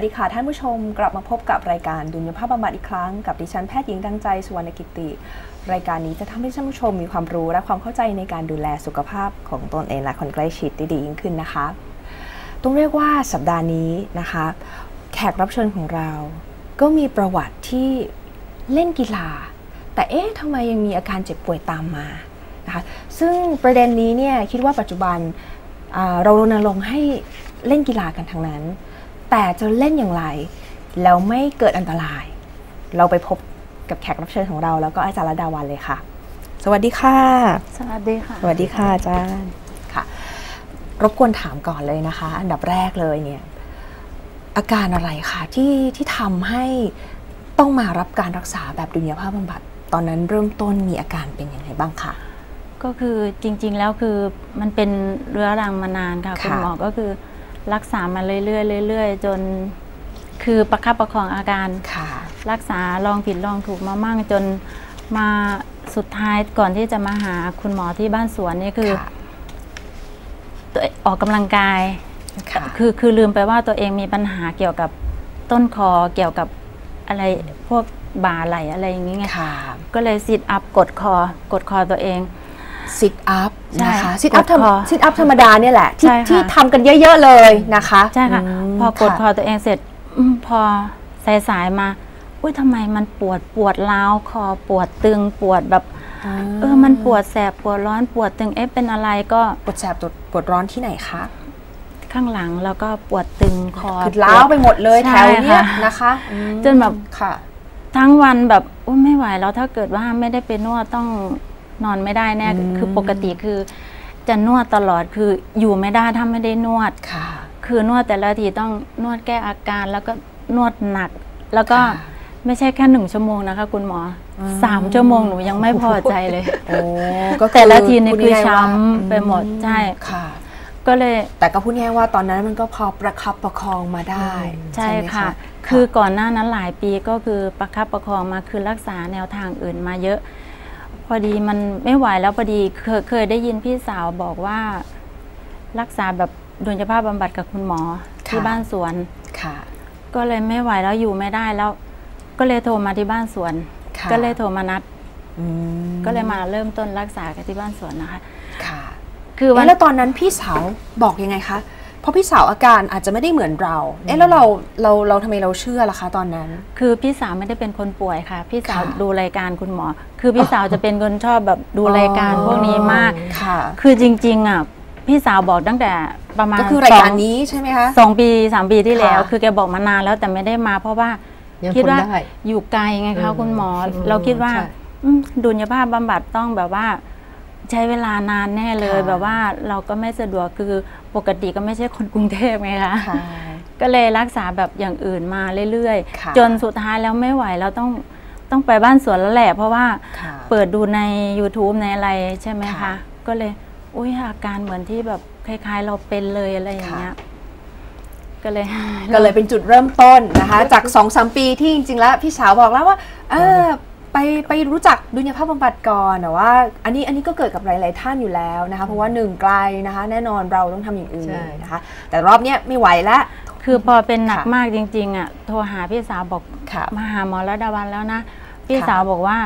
สวัสดีค่ะท่านผู้ชมกลับมาพบกับรายการดุลยภาพบำบัดอีกครั้งกับดิฉันแพทย์หญิงดังใจสุวรรณกิติรายการนี้จะทำให้ท่านผู้ชมมีความรู้และความเข้าใจในการดูแลสุขภาพของตนเองและคนใกล้ชิดได้ดียิ่งขึ้นนะคะต้องเรียกว่าสัปดาห์นี้นะคะแขกรับเชิญของเราก็มีประวัติที่เล่นกีฬาแต่เอ๊ะทำไมยังมีอาการเจ็บป่วยตามมานะคะซึ่งประเด็นนี้เนี่ยคิดว่าปัจจุบันเรารณรงค์ให้เล่นกีฬากันทั้งนั้นแต่จะเล่นอย่างไรแล้วไม่เกิดอันตรายเราไปพบกับแขกรับเชิญของเราแล้วก็อาจารย์ระดาวันเลยค่ะสวัสดีค่ะสวัสดีค่ะสวัสดีค่ะอาจารย์ค่ะรบกวนถามก่อนเลยนะคะอันดับแรกเลยเนี่ยอาการอะไรคะที่ทำให้ต้องมารับการรักษาแบบดุลยภาพบำบัดตอนนั้นเริ่มต้นมีอาการเป็นยังไงบ้างคะก็คือจริงๆแล้วคือมันเป็นเรื้อรังมานานค่ะคุณหมอก็คือรักษามาเรื่อยๆเรื่อยๆจนคือประคับประคองอาการรักษาลองผิดลองถูกมามั่งจนมาสุดท้ายก่อนที่จะมาหาคุณหมอที่บ้านสวนนี่คือตัวออกกำลังกายคือลืมไปว่าตัวเองมีปัญหาเกี่ยวกับต้นคอเกี่ยวกับอะไรพวกบ่าไหลอะไรอย่างนี้ไงก็เลยซิทอัพกดคอตัวเองซิทอัพนะคะซิทอัพธรรมดาเนี่ยแหละที่ทำกันเยอะๆเลยนะคะใช่ค่ะพอกดคอตัวเองเสร็จพอสายๆมาอุ้ยทำไมมันปวดร้าวคอปวดตึงปวดแบบมันปวดแสบปวดร้อนปวดตึงเป็นอะไรก็ปวดแสบปวดร้อนที่ไหนคะข้างหลังแล้วก็ปวดตึงคอคือร้าวไปหมดเลยแถวเนี้ยนะคะจนแบบทั้งวันแบบอุ้ยไม่ไหวแล้วถ้าเกิดว่าไม่ได้ไปนวดต้องนอนไม่ได้แน่คือปกติคือจะนวดตลอดคืออยู่ไม่ได้ถ้าไม่ได้นวดค่ะคือนวดแต่ละทีต้องนวดแก้อาการแล้วก็นวดหนักแล้วก็ไม่ใช่แค่1 ชั่วโมงนะคะคุณหมอ3 ชั่วโมงหนูยังไม่พอใจเลยโอ้ก็แต่ละทีนี่คือช้ำไปหมดใช่ค่ะก็เลยแต่ก็พูดง่ายว่าตอนนั้นมันก็พอประคับประคองมาได้ใช่ค่ะคือก่อนหน้านั้นหลายปีก็คือประคับประคองมาคือรักษาแนวทางอื่นมาเยอะพอดีมันไม่ไหวแล้วพอดีเคยได้ยินพี่สาวบอกว่ารักษาแบบดุลยภาพบำบัดกับคุณหมอที่บ้านสวนค่ะก็เลยไม่ไหวแล้วอยู่ไม่ได้แล้วก็เลยโทรมาที่บ้านสวนก็เลยโทรมานัดก็เลยมาเริ่มต้นรักษากันที่บ้านสวนนะคะค่ะคือแล้วตอนนั้นพี่สาวบอกยังไงคะเพราะพี่สาวอาการอาจจะไม่ได้เหมือนเราแล้วเราทำไมเราเชื่อล่ะคะตอนนั้นคือพี่สาวไม่ได้เป็นคนป่วยค่ะพี่สาวดูรายการคุณหมอคือพี่สาวจะเป็นคนชอบแบบดูรายการพวกนี้มากค่ะคือจริงๆอ่ะพี่สาวบอกตั้งแต่ประมาณก็คือรายการนี้ใช่ไหมคะ2-3 ปีที่แล้วคือแกบอกมานานแล้วแต่ไม่ได้มาเพราะว่าคิดว่าอยู่ไกลไงคะคุณหมอเราคิดว่าดุลยภาพบำบัดต้องแบบว่าใช้เวลานานแน่เลยแบบว่าเราก็ไม่สะดวกคือปกติก็ไม่ใช่คนกรุงเทพไงคะก็เลยรักษาแบบอย่างอื่นมาเรื่อยๆจนสุดท้ายแล้วไม่ไหวเราต้องไปบ้านสวนแล้วแหละเพราะว่าเปิดดูใน YouTube ในอะไรใช่ไหมคะก็เลยอุ้ยอาการเหมือนที่แบบคล้ายๆเราเป็นเลยอะไรอย่างเงี้ยก็เลยเป็นจุดเริ่มต้นนะคะจาก 2-3 ปีที่จริงๆแล้วพี่สาวบอกแล้วว่าไปรู้จักดุลยภาพบำบัดก่อนแต่ว่าอันนี้ก็เกิดกับหลายๆท่านอยู่แล้วนะคะเพราะว่า1ไกลนะคะแน่นอนเราต้องทำอย่างอื่นนะคะแต่รอบเนี้ยไม่ไหวแล้วคือพอเป็นหนักมากจริงๆอ่ะโทรหาพี่สาวบอกมาหาหมอระดาวันแล้วนะพี่สาวบอกว่า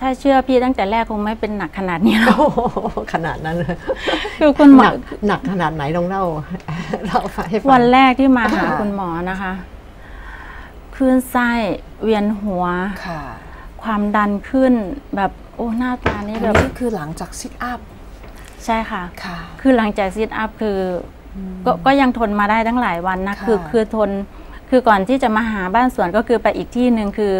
ถ้าเชื่อพี่ตั้งแต่แรกคงไม่เป็นหนักขนาดนี้แล้วขนาดนั้นเลยคือคุณหมอหนักขนาดไหนลองเล่าให้ฟังวันแรกที่มาหาคุณหมอนะคะคลื่นไส้เวียนหัวความดันขึ้นแบบโอ้หน้าตานี่แบบนี่คือหลังจากซิทอัพใช่ค่ะคือหลังจากซิทอัพคือก็ยังทนมาได้ตั้งหลายวันนะคือทนคือก่อนที่จะมาหาบ้านสวนก็คือไปอีกที่หนึ่งคือ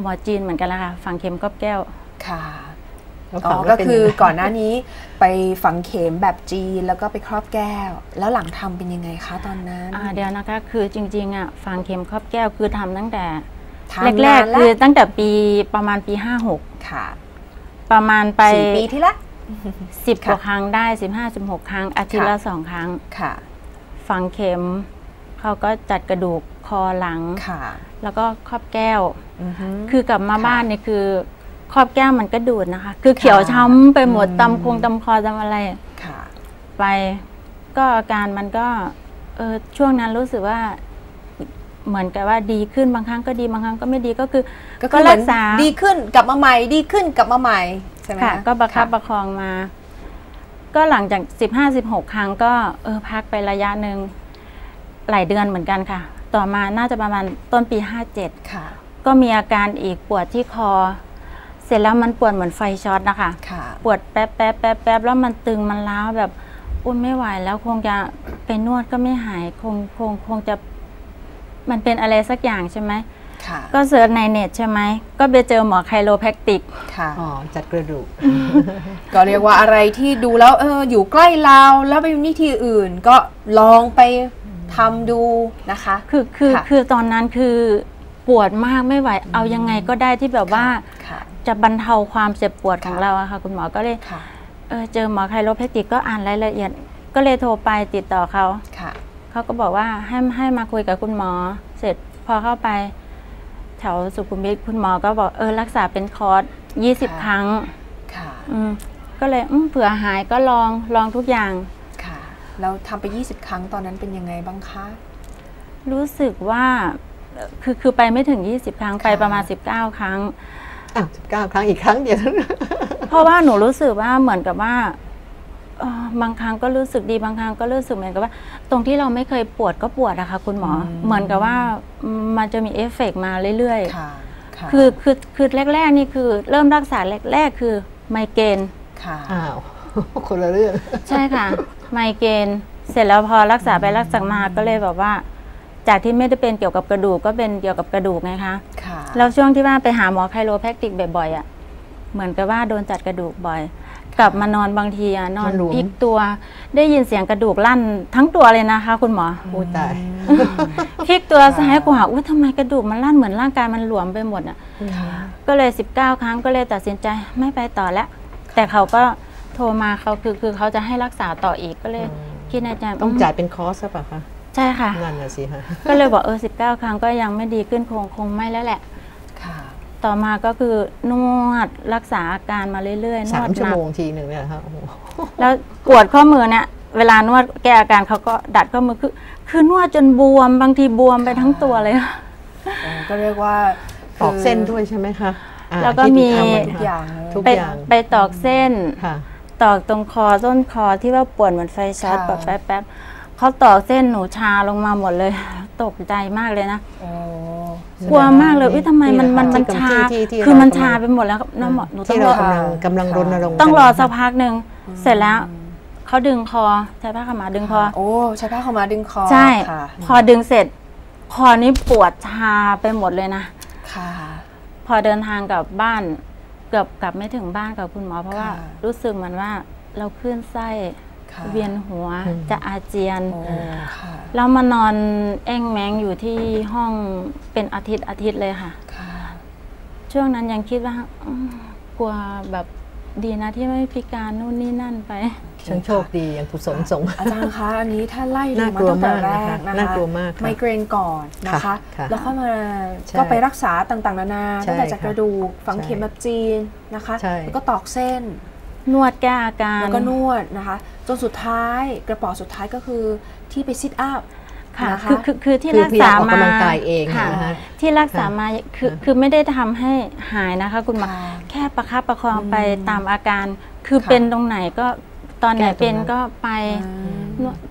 หมอจีนเหมือนกันละค่ะฝังเข็มก๊อบแก้วค่ะก็คือก่อนหน้านี้ไปฝังเข็มแบบจีนแล้วก็ไปครอบแก้วแล้วหลังทำเป็นยังไงคะตอนนั้นเดี๋ยวนะคะคือจริงๆอ่ะฝังเข็มครอบแก้วคือทำตั้งแต่แรกๆคือตั้งแต่ปีประมาณปี56ค่ะประมาณไป4 ปีที่ละ10 กว่าครั้งได้15-16 ครั้งอาทิตย์ละ2 ครั้งค่ะฝังเข็มเขาก็จัดกระดูกคอหลังค่ะแล้วก็ครอบแก้วคือกลับมาบ้านนี่คือครอบแก้วมันก็ดูดนะคะคือเขียวช้ำไปหมดตำคอตำอะไรค่ะไปก็อาการมันก็ ช่วงนั้นรู้สึกว่าเหมือนกับว่าดีขึ้นบางครั้งก็ดีบางครั้งก็ไม่ดีก็คือก็รักษาดีขึ้นกลับมาใหม่ดีขึ้นกลับมาใหม่ใช่ไหมคะก็ประคับประคองมาก็หลังจาก15-16ครั้งก็พักไประยะหนึ่งหลายเดือนเหมือนกันค่ะต่อมาน่าจะประมาณต้นปี57ค่ะก็มีอาการอีกปวดที่คอเสร็จแล้วมันปวดเหมือนไฟช็อตนะคะปวดแป๊บแป๊บแป๊บแป๊บแล้วมันตึงมันล้าวแบบอุ้ยไม่ไหวแล้วคงจะไปนวดก็ไม่หายคงจะมันเป็นอะไรสักอย่างใช่ไหมก็เสิร์ชในเน็ตใช่ไหมก็ไปเจอหมอไคโรแพคติกค่ะอ๋อจัดกระดูกก็เรียกว่าอะไรที่ดูแล้วอยู่ใกล้เราแล้วไปนี่ที่อื่นก็ลองไปทำดูนะคะคือตอนนั้นคือปวดมากไม่ไหวเอายังไงก็ได้ที่แบบว่าจะบรรเทาความเจ็บปวดของเราอะค่ะคุณหมอก็เลยเจอหมอไคโรแพคติกก็อ่านรายละเอียดก็เลยโทรไปติดต่อเขาเขาก็บอกว่าให้มาคุยกับคุณหมอเสร็จพอเข้าไปแถวสุขุมวิทคุณหมอก็บอกรักษาเป็นคอร์ส20ครั้งก็เลยเผื่อหายก็ลองทุกอย่างค่ะเราทำไป20ครั้งตอนนั้นเป็นยังไงบ้างคะรู้สึกว่าคือไปไม่ถึง20ครั้งไปประมาณ19ครั้ง19ครั้งอีกครั้งเดียวเพราะว่าหนูรู้สึกว่าเหมือนกับว่าบางครั้งก็รู้สึกดีบางครั้งก็รู้สึกเหมือนกับว่าตรงที่เราไม่เคยปวดก็ปวดอะค่ะคุณหมอเหมือนกับว่ามันจะมีเอฟเฟกต์มาเรื่อยๆคือแรกๆนี่คือเริ่มรักษาแรกๆคือไมเกรนค่ะอ้าวคนละเรื่องใช่ค่ะไมเกรนเสร็จแล้วพอรักษาไปรักษามาก็เลยแบบว่าจากที่ไม่ได้เป็นเกี่ยวกับกระดูกก็เป็นเกี่ยวกับกระดูกไงคะเราช่วงที่ว่าไปหาหมอไคโรแพคติกบ่อยๆอ่ะเหมือนกับว่าโดนจัดกระดูกบ่อยกลับมานอนบางทีนอนพลิกตัวได้ยินเสียงกระดูกลั่นทั้งตัวเลยนะคะคุณหมออู้ตายพลิกตัวซ้ายขวาอู้ทำไมกระดูกมันลั่นเหมือนร่างกายมันหลวมไปหมดอ่ะก็เลย19ครั้งก็เลยตัดสินใจไม่ไปต่อแล้วแต่เขาก็โทรมาเขาคือเขาจะให้รักษาต่ออีกก็เลยคิดในใจต้องจ่ายเป็นคอร์สหรือเปล่าคะใช่ค่ะนั่นแหละสิค่ะก็เลยบอก19ครั้งก็ยังไม่ดีขึ้นคงไม่แล้วแหละค่ะต่อมาก็คือนวดรักษาอาการมาเรื่อยๆนวด3 ชั่วโมงทีหนึ่งเนี่ยค่ะแล้วปวดข้อมือเนี่ยเวลานวดแก้อาการเขาก็ดัดข้อมือคือนวดจนบวมบางทีบวมไปทั้งตัวเลยก็เรียกว่าตอกเส้นด้วยใช่ไหมคะแล้วก็มีไปตอกเส้นตอกตรงคอส้นคอที่ว่าปวดเหมือนไฟช็อตแบบแป๊บเขาตอกเส้นหนูชาลงมาหมดเลยตกใจมากเลยนะกลัวมากเลยว่าทำไมมันชาคือมันชาไปหมดแล้วน้องหมอหนูต้องรอกำลังรณรงค์ต้องรอสักพักหนึ่งเสร็จแล้วเขาดึงคอใช้ผ้าขาวม้าดึงคอโอ้ใช้ผ้าขาวม้าดึงคอใช่พอดึงเสร็จคอนี้ปวดชาไปหมดเลยนะค่ะพอเดินทางกลับบ้านเกือบกลับไม่ถึงบ้านกับคุณหมอเพราะว่ารู้สึกเหมือนว่าเราคลื่นไส้เวียนหัวจะอาเจียนแล้วมานอนแอ้งแมงอยู่ที่ห้องเป็นอาทิตย์เลยค่ะช่วงนั้นยังคิดว่ากลัวแบบดีนะที่ไม่พิการนู่นนี่นั่นไปฉันโชคดีอย่างถูกส่งอาจารย์คะอันนี้ถ้าไล่ดูมาตั้งแต่แรกนะคะน่ากลัวมากไมเกรนก่อนนะคะแล้วเข้ามาก็ไปรักษาต่างๆนานาตั้งแต่จากกระดูกฝังเข็มแบบจีนนะคะแล้วก็ตอกเส้นนวดแก้อาการแล้วก็นวดนะคะจนสุดท้ายกระป๋อสุดท้ายก็คือที่ไปซิทอัพค่ะคือที่รักษามาที่รักษามาคือไม่ได้ทำให้หายนะคะคุณหมอแค่ประคับประคองไปตามอาการคือเป็นตรงไหนก็ตอนไหนเป็นก็ไป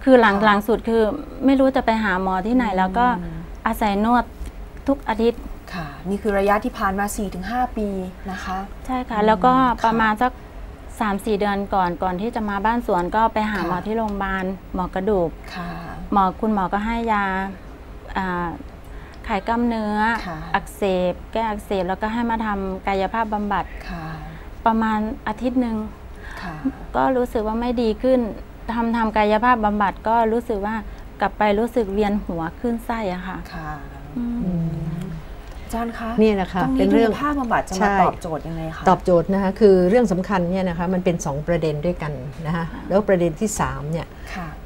คือหลังสุดคือไม่รู้จะไปหาหมอที่ไหนแล้วก็อาศัยนวดทุกอาทิตย์ค่ะนี่คือระยะที่ผ่านมา 4-5 ปีนะคะใช่ค่ะแล้วก็ประมาณสัก3-4 เดือนก่อนที่จะมาบ้านสวนก็ไปหาหมอที่โรงพยาบาลหมอกระดูกคุณหมอก็ให้ยาไขกล้ามเนื้ออักเสบแก้อักเสบแล้วก็ให้มาทำกายภาพบำบัดประมาณอาทิตย์หนึ่งก็รู้สึกว่าไม่ดีขึ้นทำกายภาพบำบัดก็รู้สึกว่ากลับไปรู้สึกเวียนหัวขึ้นไส้อะค่ะอาจารย์คะนี่นะคะเป็นเรื่องภาพบำบัดจะมาตอบโจทย์ยังไงคะตอบโจทย์นะคะคือเรื่องสำคัญเนี่ยนะคะมันเป็น2ประเด็นด้วยกันนะคะแล้วประเด็นที่3เนี่ย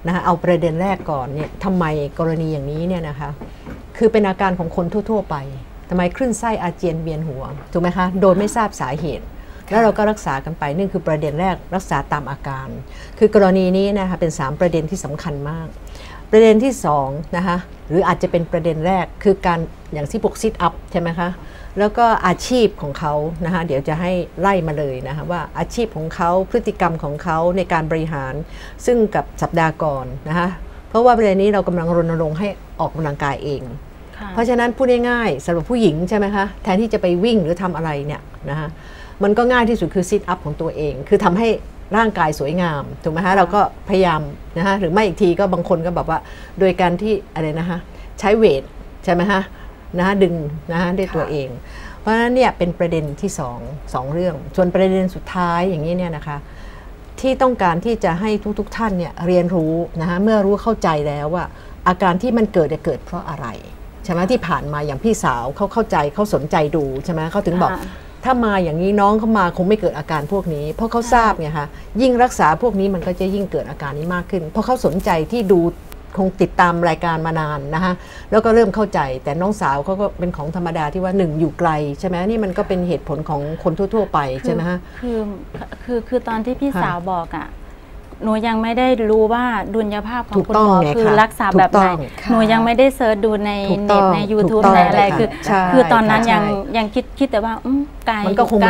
นะคะเอาประเด็นแรกก่อนเนี่ยทำไมกรณีอย่างนี้เนี่ยนะคะคือเป็นอาการของคนทั่วๆไปทำไมคลื่นไส้อาเจียนเวียนหัวถูกไหมคะโดยไม่ทราบสาเหตุแล้วเราก็รักษากันไปนี่คือประเด็นแรกรักษาตามอาการคือกรณีนี้นะคะเป็น3ประเด็นที่สำคัญมาก ประเด็นที่2นะคะหรืออาจจะเป็นประเด็นแรกคือการอย่างที่พวกซิทอัพใช่ไหมคะแล้วก็อาชีพของเขานะคะเดี๋ยวจะให้ไล่มาเลยนะคะว่าอาชีพของเขาพฤติกรรมของเขาในการบริหารซึ่งกับสัปดาห์ก่อนนะคะเพราะว่าประเด็นนี้เรากำลังรณรงค์ให้ออกกำลังกายเองเพราะฉะนั้นพูดง่ายๆสำหรับผู้หญิงใช่ไหมคะแทนที่จะไปวิ่งหรือทำอะไรเนี่ยนะคะมันก็ง่ายที่สุดคือซิทอัพของตัวเองคือทำให้ร่างกายสวยงามถูกไหมคะเราก็พยายามนะคะหรือไม่อีกทีก็บางคนก็แบบว่าโดยการที่อะไรนะคะใช้เวทใช่ไหมคะนะคะดึงนะคะด้วยตัวเองเพราะฉะนั้นเนี่ยเป็นประเด็นที่สองเรื่องส่วนประเด็นสุดท้ายอย่างนี้เนี่ยนะคะที่ต้องการที่จะให้ทุกท่านเนี่ยเรียนรู้นะคะเมื่อรู้เข้าใจแล้วว่าอาการที่มันเกิดเพราะอะไรใช่ไหมที่ผ่านมาอย่างพี่สาวเขาเข้าใจเขาสนใจดูใช่ไหมเขาถึงบอกถ้ามาอย่างนี้น้องเขามาคงไม่เกิดอาการพวกนี้เพราะเขาทราบไงคะยิ่งรักษาพวกนี้มันก็จะยิ่งเกิดอาการนี้มากขึ้นเพราะเขาสนใจที่ดูคงติดตามรายการมานานนะคะแล้วก็เริ่มเข้าใจแต่น้องสาวเขาก็เป็นของธรรมดาที่ว่าหนึ่งอยู่ไกลใช่ไหมนี่มันก็เป็นเหตุผลของคนทั่วๆไปใช่ไหมคะคือตอนที่พี่สาวบอกอ่ะหนูยังไม่ได้รู้ว่าดุลยภาพของคุณหมอคือรักษาแบบไหนหนูยังไม่ได้เซิร์ชดูในเน็ตใน YouTube ในอะไรคือตอนนั้นยังคิดแต่ว่าไกลมันก็คงไก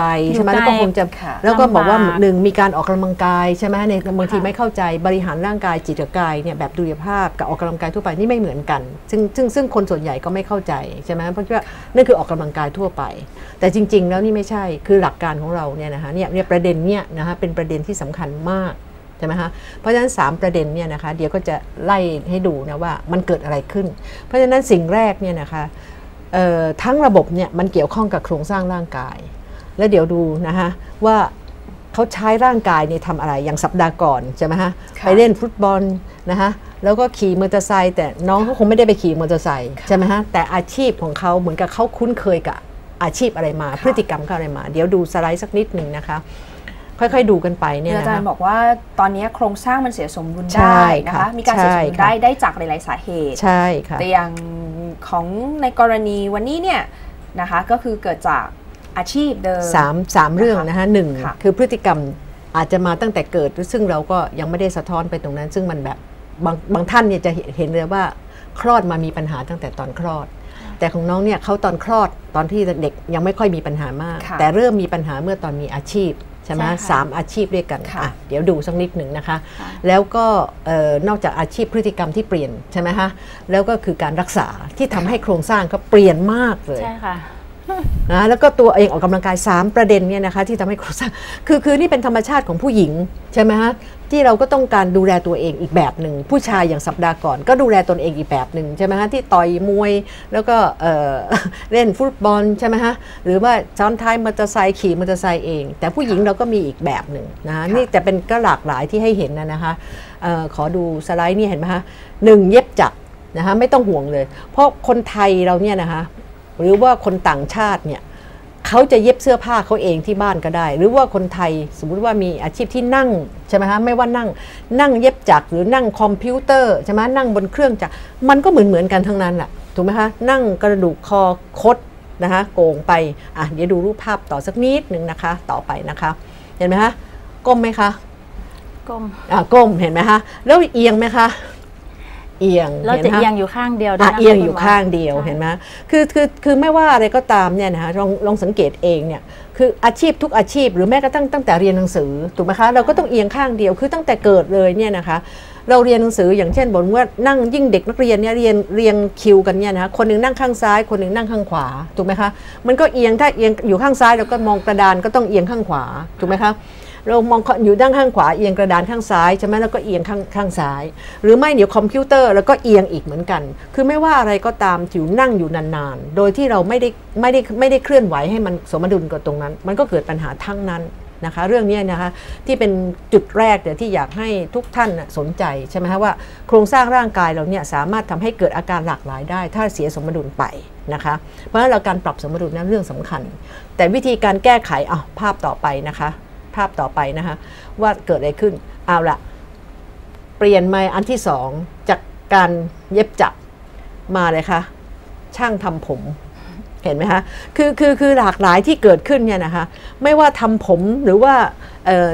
ลใช่ไหมแล้วก็คงจะแล้วก็บอกว่าหนึ่งมีการออกกำลังกายใช่ไหมในบางทีไม่เข้าใจบริหารร่างกายจิตกับกายเนี่ยแบบดุลยภาพกับออกกำลังกายทั่วไปนี่ไม่เหมือนกันซึ่งคนส่วนใหญ่ก็ไม่เข้าใจใช่ไหมเพราะว่านั่นคือออกกำลังกายทั่วไปแต่จริงๆแล้วนี่ไม่ใช่คือหลักการของเราเนี่ยนะคะเนี่ยประเด็นเนี่ยนะคะเป็นประเด็นที่สำคัญมากใช่ไหมคะเพราะฉะนั้น3ประเด็นเนี่ยนะคะเดี๋ยวก็จะไล่ให้ดูนะว่ามันเกิดอะไรขึ้นเพราะฉะนั้นสิ่งแรกเนี่ยนะคะทั้งระบบเนี่ยมันเกี่ยวข้องกับโครงสร้างร่างกายแล้วเดี๋ยวดูนะคะว่าเขาใช้ร่างกายเนี่ยทำอะไรอย่างสัปดาห์ก่อนใช่ไหมคะไปเล่นฟุตบอลนะคะแล้วก็ขี่มอเตอร์ไซค์แต่น้องเขาคงไม่ได้ไปขี่มอเตอร์ไซค์ใช่ไหมคะแต่อาชีพของเขาเหมือนกับเขาคุ้นเคยกับอาชีพอะไรมาพฤติกรรมเขาอะไรมาเดี๋ยวดูสไลด์สักนิดหนึ่งนะคะค่อยๆดูกันไปเนี่ยอาจารย์บอกว่าตอนนี้โครงสร้างมันเสียสมดุลได้นะคะมีการเสียสมดุลได้จากหลายๆสาเหตุใช่ค่ะแต่อย่างของในกรณีวันนี้เนี่ยนะคะก็คือเกิดจากอาชีพเดิมสามเรื่องนะคะหนึ่งคือพฤติกรรมอาจจะมาตั้งแต่เกิดซึ่งเราก็ยังไม่ได้สะท้อนไปตรงนั้นซึ่งมันแบบบางท่านเนี่ยจะเห็นเลยว่าคลอดมามีปัญหาตั้งแต่ตอนคลอดแต่ของน้องเนี่ยเขาตอนคลอดตอนที่เด็กยังไม่ค่อยมีปัญหามากแต่เริ่มมีปัญหาเมื่อตอนมีอาชีพใช่ไหมสามอาชีพด้วยกันอ่ะเดี๋ยวดูสักนิดหนึ่งนะคะแล้วก็นอกจากอาชีพพฤติกรรมที่เปลี่ยนใช่ไหมคะแล้วก็คือการรักษาที่ทำให้โครงสร้างเขาเปลี่ยนมากเลยใช่ค่ะนะแล้วก็ตัวเองออกกำลังกาย3ประเด็นเนี่ยนะคะที่ทำให้โครงสร้างคือนี่เป็นธรรมชาติของผู้หญิงใช่ไหมคะที่เราก็ต้องการดูแลตัวเองอีกแบบหนึ่งผู้ชายอย่างสัปดาห์ก่อนก็ดูแลตนเองอีกแบบหนึ่งใช่ไหมคะที่ต่อยมวยแล้วก็เล่นฟุตบอลใช่ไหมคะหรือว่าซ้อนท้ายมอเตอร์ไซค์ขี่มอเตอร์ไซค์เองแต่ผู้หญิงเราก็มีอีกแบบหนึ่งนะคะนี่แต่เป็นก็หลากหลายที่ให้เห็นนะคะขอดูสไลด์นี่เห็นไหมคะหนึ่งเย็บจักรนะคะไม่ต้องห่วงเลยเพราะคนไทยเราเนี่ยนะคะหรือว่าคนต่างชาติเนี่ยเขาจะเย็บเสื้อผ้าเขาเองที่บ้านก็ได้หรือว่าคนไทยสมมุติว่ามีอาชีพที่นั่งใช่ไหมคะไม่ว่านั่งเย็บจักรหรือนั่งคอมพิวเตอร์ใช่ไหมนั่งบนเครื่องจักรมันก็เหมือนกันทั้งนั้นแหละถูกไหมคะนั่งกระดูกคอคดนะคะโก่งไปอ่ะเดี๋ยวดูรูปภาพต่อสักนิดหนึ่งนะคะต่อไปนะคะเห็นไหมคะก้มไหมคะก้มก้มเห็นไหมคะแล้วเอียงไหมคะเอียงเราจะเอียงอยู่ข้างเดียวเอียงอยู่ข้างเดียวเห็นไหมคือไม่ว่าอะไรก็ตามเนี่ยนะคะลองสังเกตเองเนี่ยคืออาชีพทุกอาชีพหรือแม้กระทั่งตั้งแต่เรียนหนังสือถูกไหมคะเราก็ต้องเอียงข้างเดียวคือตั้งแต่เกิดเลยเนี่ยนะคะเราเรียนหนังสืออย่างเช่นบอกว่านั่งยิ่งเด็กนักเรียนเนี่ยเรียงคิวกันเนี่ยนะคะคนนึงนั่งข้างซ้ายคนนึงนั่งข้างขวาถูกไหมคะมันก็เอียงถ้าเอียงอยู่ข้างซ้ายเราก็มองกระดานก็ต้องเอียงข้างขวาถูกไหมคะเรามองอยู่ด้านข้างขวาเอียงกระดานข้างซ้ายใช่ไหมแล้วก็เอียงข้างซ้ายหรือไม่เดี๋ยวคอมพิวเตอร์แล้วก็เอียงอีกเหมือนกันคือไม่ว่าอะไรก็ตามอยู่นั่งอยู่นานๆโดยที่เราไม่ได้เคลื่อนไหวให้มันสมดุลกับตรงนั้นมันก็เกิดปัญหาทั้งนั้นนะคะเรื่องนี้นะคะที่เป็นจุดแรกเดี๋ยวที่อยากให้ทุกท่านสนใจใช่ไหมคะว่าโครงสร้างร่างกายเราเนี่ยสามารถทำให้เกิดอาการหลากหลายได้ถ้าเสียสมดุลไปนะคะเพราะฉะนั้นเราการปรับสมดุลนั้นเรื่องสำคัญแต่วิธีการแก้ไขภาพต่อไปนะคะภาพต่อไปนะคะว่าเกิดอะไรขึ้นเอาละเปลี่ยนมาอันที่2จากการเย็บจักรมาเลยค่ะช่างทำผมเห็นไหมคะคือหลากหลายที่เกิดขึ้นเนี่ยนะคะไม่ว่าทำผมหรือว่า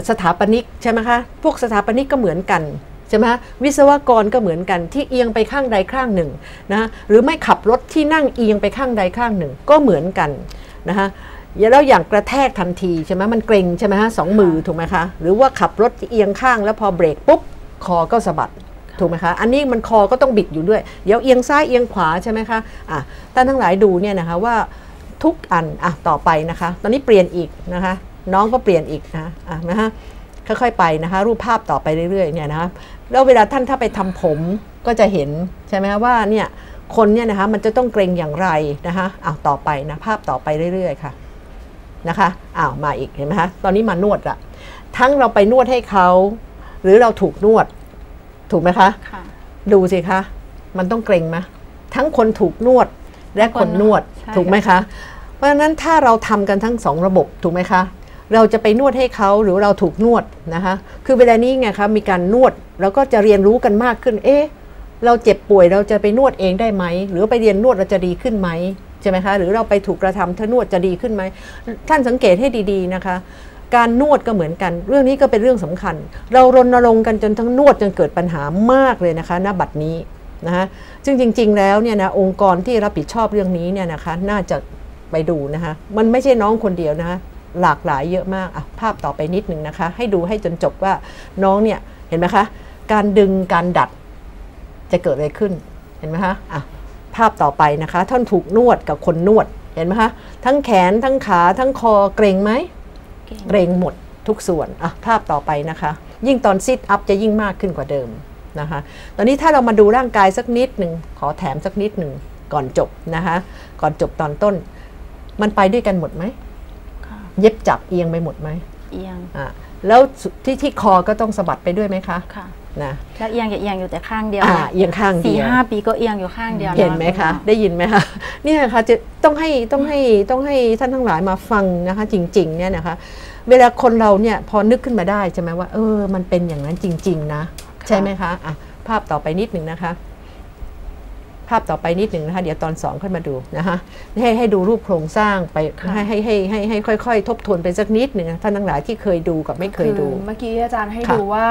สถาปนิกใช่ไหมคะพวกสถาปนิกก็เหมือนกัน ใช่ไหมวิศวกรก็เหมือนกันที่เอียงไปข้างใดข้างหนึ่งนะหรือไม่ขับรถที่นั่งเอียงไปข้างใดข้างหนึ่งก็เหมือนกันนะคะแล้วอย่างกระแทกทันทีใช่ไหมมันเกร็งใช่ไหมฮะสองมือถูกไหมคะหรือว่าขับรถเอียงข้างแล้วพอเบรกปุ๊บคอก็สะบัดถูกไหมคะอันนี้มันคอก็ต้องบิดอยู่ด้วยเดี๋ยวเอียงซ้ายเอียงขวาใช่ไหมคะท่านทั้งหลายดูเนี่ยนะคะว่าทุกอันต่อไปนะคะตอนนี้เปลี่ยนอีกนะคะน้องก็เปลี่ยนอีกนะนะคะค่อยๆไปนะคะรูปภาพต่อไปเรื่อยๆเนี่ยนะคะแล้วเวลาท่านถ้าไปทำผมก็จะเห็นใช่ไหมว่าเนี่ยคนเนี่ยนะคะมันจะต้องเกรงอย่างไรนะคะต่อไปนะภาพต่อไปเรื่อยๆค่ะนะคะมาอีกเห็นไหมคะตอนนี้มานวดละทั้งเราไปนวดให้เขาหรือเราถูกนวดถูกไหมคะดูสิคะมันต้องเกรงไหมทั้งคนถูกนวดและคนนวดถูกไหมคะเพราะฉะนั้นถ้าเราทำกันทั้งสองระบบถูกไหมคะเราจะไปนวดให้เขาหรือเราถูกนวดนะคะคือเวลานี้ไงคะมีการนวดแล้วก็จะเรียนรู้กันมากขึ้นเราเจ็บป่วยเราจะไปนวดเองได้ไหมหรือไปเรียนนวดเราจะดีขึ้นไหมใช่ไหมคะหรือเราไปถูกกระทำถ้านวดจะดีขึ้นไหมท่านสังเกตให้ดีๆนะคะการนวดก็เหมือนกันเรื่องนี้ก็เป็นเรื่องสำคัญเรารณรงค์กันจนทั้งนวดจนเกิดปัญหามากเลยนะคะณบัดนี้นะคะซึ่งจริงๆแล้วเนี่ยนะองค์กรที่รับผิดชอบเรื่องนี้เนี่ยนะคะน่าจะไปดูนะคะมันไม่ใช่น้องคนเดียวนะคะหลากหลายเยอะมากภาพต่อไปนิดหนึ่งนะคะให้ดูให้จนจบว่าน้องเนี่ยเห็นไหมคะการดึงการดัดจะเกิดอะไรขึ้นเห็นไหมคะภาพต่อไปนะคะท่านถูกนวดกับคนนวดเห็นไหมคะทั้งแขนทั้งขาทั้งคอเกร็งไหมเกร็งหมดทุกส่วนภาพต่อไปนะคะยิ่งตอนซิทอัพจะยิ่งมากขึ้นกว่าเดิมนะคะตอนนี้ถ้าเรามาดูร่างกายสักนิดหนึ่งขอแถมสักนิดหนึ่งก่อนจบนะคะก่อนจบตอนต้นมันไปด้วยกันหมดไหมเย็บจับเอียงไปหมดไหมเอียงแล้วที่คอก็ต้องสะบัดไปด้วยไหมคะค่ะนะแล้วเอียงอย่าเอียงอยู่แต่ข้างเดียวเอียงข้างเดียว4-5 ปีก็เอียงอยู่ข้างเดียวเห็นไหมคะได้ยินไหมคะเนี่ยค่ะจะต้องให้ท่านทั้งหลายมาฟังนะคะจริงๆเนี่ยนะคะเวลาคนเราเนี่ยพอนึกขึ้นมาได้ใช่ไหมว่ามันเป็นอย่างนั้นจริงๆนะใช่ไหมคะภาพต่อไปนิดหนึ่งนะคะภาพต่อไปนิดหนึ่งนะคะเดี๋ยวตอน2ขึ้นมาดูนะคะให้ดูรูปโครงสร้างไปให้ค่อยๆทบทวนไปสักนิดหนึ่งท่านทั้งหลายที่เคยดูกับไม่เคยดูเมื่อกี้อาจารย์ให้ดูว่า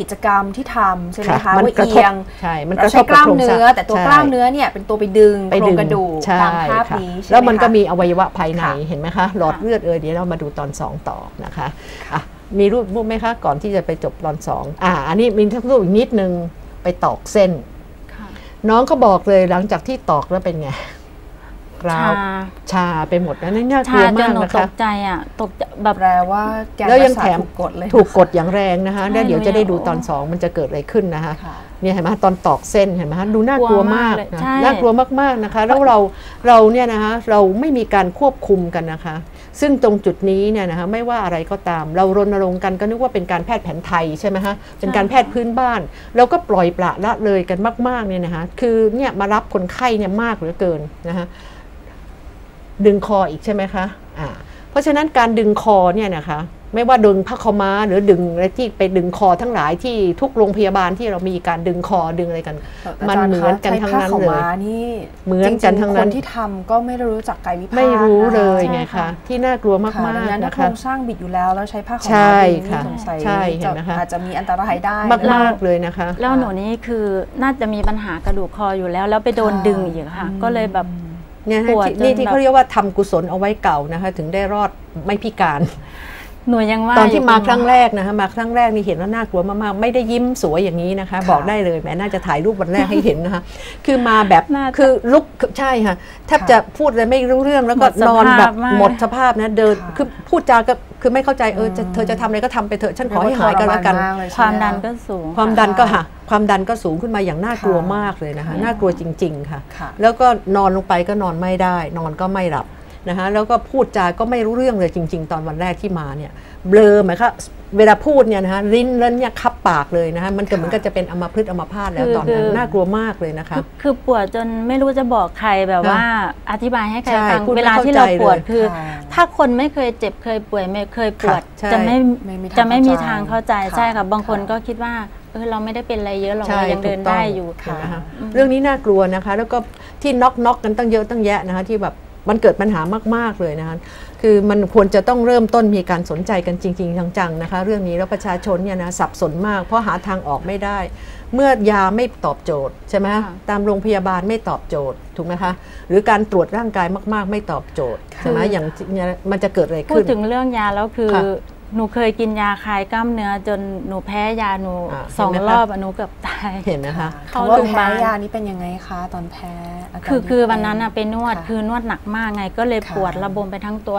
กิจกรรมที่ทำใช่ไหมคะมันเอียงใช่มันกระทบกล้ามเนื้อแต่ตัวกล้ามเนื้อเนี่ยเป็นตัวไปดึงโครงกระดูกตามภาพนี้แล้วมันก็มีอวัยวะภายในเห็นไหมคะหลอดเลือดเดี๋ยวเรามาดูตอน2ต่อนะคะมีรูปไหมคะก่อนที่จะไปจบตอน2อันนี้มีรูปอีกนิดนึงไปตอกเส้นน้องก็บอกเลยหลังจากที่ตอกแล้วเป็นไงชาไปหมดแล้วนี่น่ากลัวมากนะคะตกใจตกแบบแรงว่าแล้วยังแถมถูกกดอย่างแรงนะคะแล้วเดี๋ยวจะได้ดูตอน2มันจะเกิดอะไรขึ้นนะคะเนี่ยเห็นไหมตอนตอกเส้นเห็นไหมดูน่ากลัวมากน่ากลัวมากๆนะคะแล้วเราเนี่ยนะคะเราไม่มีการควบคุมกันนะคะซึ่งตรงจุดนี้เนี่ยนะคะไม่ว่าอะไรก็ตามเรารณรงค์กันก็นึกว่าเป็นการแพทย์แผนไทยใช่ไหมคะเป็นการแพทย์พื้นบ้านเราก็ปล่อยปละละเลยกันมากๆเนี่ยนะคะคือเนี่ยมารับคนไข้เนี่ยมากเหลือเกินนะคะดึงคออีกใช่ไหมคะเพราะฉะนั้นการดึงคอเนี่ยนะคะไม่ว่าดึงผ้าคอม้าหรือดึงอะไรที่ไปดึงคอทั้งหลายที่ทุกโรงพยาบาลที่เรามีการดึงคอดึงอะไรกันมันเหมือนกันทั้งนั้นเลยเหมือนกันทั้งนั้นคนที่ทำก็ไม่รู้จักกายวิภาคไม่รู้เลยไงคะที่น่ากลัวมากๆนะคะโครงสร้างบิดอยู่แล้วแล้วใช้ผ้าคอม้าใช่ค่ะใช่นะคะอาจจะมีอันตรายได้มากๆเลยนะคะแล้วหนูนี่คือน่าจะมีปัญหากระดูกคออยู่แล้วแล้วไปโดนดึงอีกค่ะก็เลยแบบนี่ที่เขาเรียกว่าทำกุศลเอาไว้เก่านะคะถึงได้รอดไม่พิการหนูยังว่าตอนที่มาครั้งแรกนะคะมาครั้งแรกนี่เห็นว่าน่ากลัวมากๆไม่ได้ยิ้มสวยอย่างนี้นะคะบอกได้เลยแม่น่าจะถ่ายรูปวันแรกให้เห็นนะคะคือมาแบบคือลุกใช่ค่ะแทบจะพูดอะไรไม่รู้เรื่องแล้วก็นอนแบบหมดสภาพนะเดินคือพูดจาก็คือไม่เข้าใจเธอจะทำอะไรก็ทำไปเถอะฉันขอให้หายกันแล้วกันความดันก็สูงความดันก็สูงขึ้นมาอย่างน่ากลัวมากเลยนะคะน่ากลัวจริงๆค่ะแล้วก็นอนลงไปก็นอนไม่ได้นอนก็ไม่หลับนะคะแล้วก็พูดจาก็ไม่รู้เรื่องเลยจริงๆตอนวันแรกที่มาเนี่ยเบลอไหมคะเวลาพูดเนี่ยนะคะลิ้นแล้วเนี่ยคับปากเลยนะคะมันก็เหมือนกันจะเป็นอัมพฤกษ์อัมพาตแล้วตอนนั้นน่ากลัวมากเลยนะคะคือปวดจนไม่รู้จะบอกใครแบบว่าอธิบายให้ใครฟังเวลาที่เราปวดคือถ้าคนไม่เคยเจ็บเคยป่วยไม่เคยปวดจะไม่มีทางเข้าใจใช่ค่ะบางคนก็คิดว่าเราไม่ได้เป็นอะไรเยอะเรายังเดินได้อยู่ค่ะเรื่องนี้น่ากลัวนะคะแล้วก็ที่น็อกกันตั้งเยอะตั้งแยะนะคะที่แบบ มันเกิดปัญหามากๆเลยนะคะคือมันควรจะต้องเริ่มต้นมีการสนใจกันจริงๆจังๆนะคะเรื่องนี้แล้วประชาชนเนี่ยนะสับสนมากเพราะหาทางออกไม่ได้เมื่อยาไม่ตอบโจทย์ใช่ไหมตามโรงพยาบาลไม่ตอบโจทย์ถูกไหมคะหรือการตรวจร่างกายมากๆไม่ตอบโจทย์ใช่ไหมอย่างมันจะเกิดอะไรขึ้นพูดถึงเรื่องยาแล้วคือหนูเคยกินยาคลายกล้ามเนื้อจนหนูแพ้ยาหนู2 รอบหนูเกือบตายเห็นไหมคะเขาว่าแพ้ยานี้เป็นยังไงคะตอนแพ้คือวันนั้นไปนวดคือนวดหนักมากไงก็เลยปวดระบมไปทั้งตัว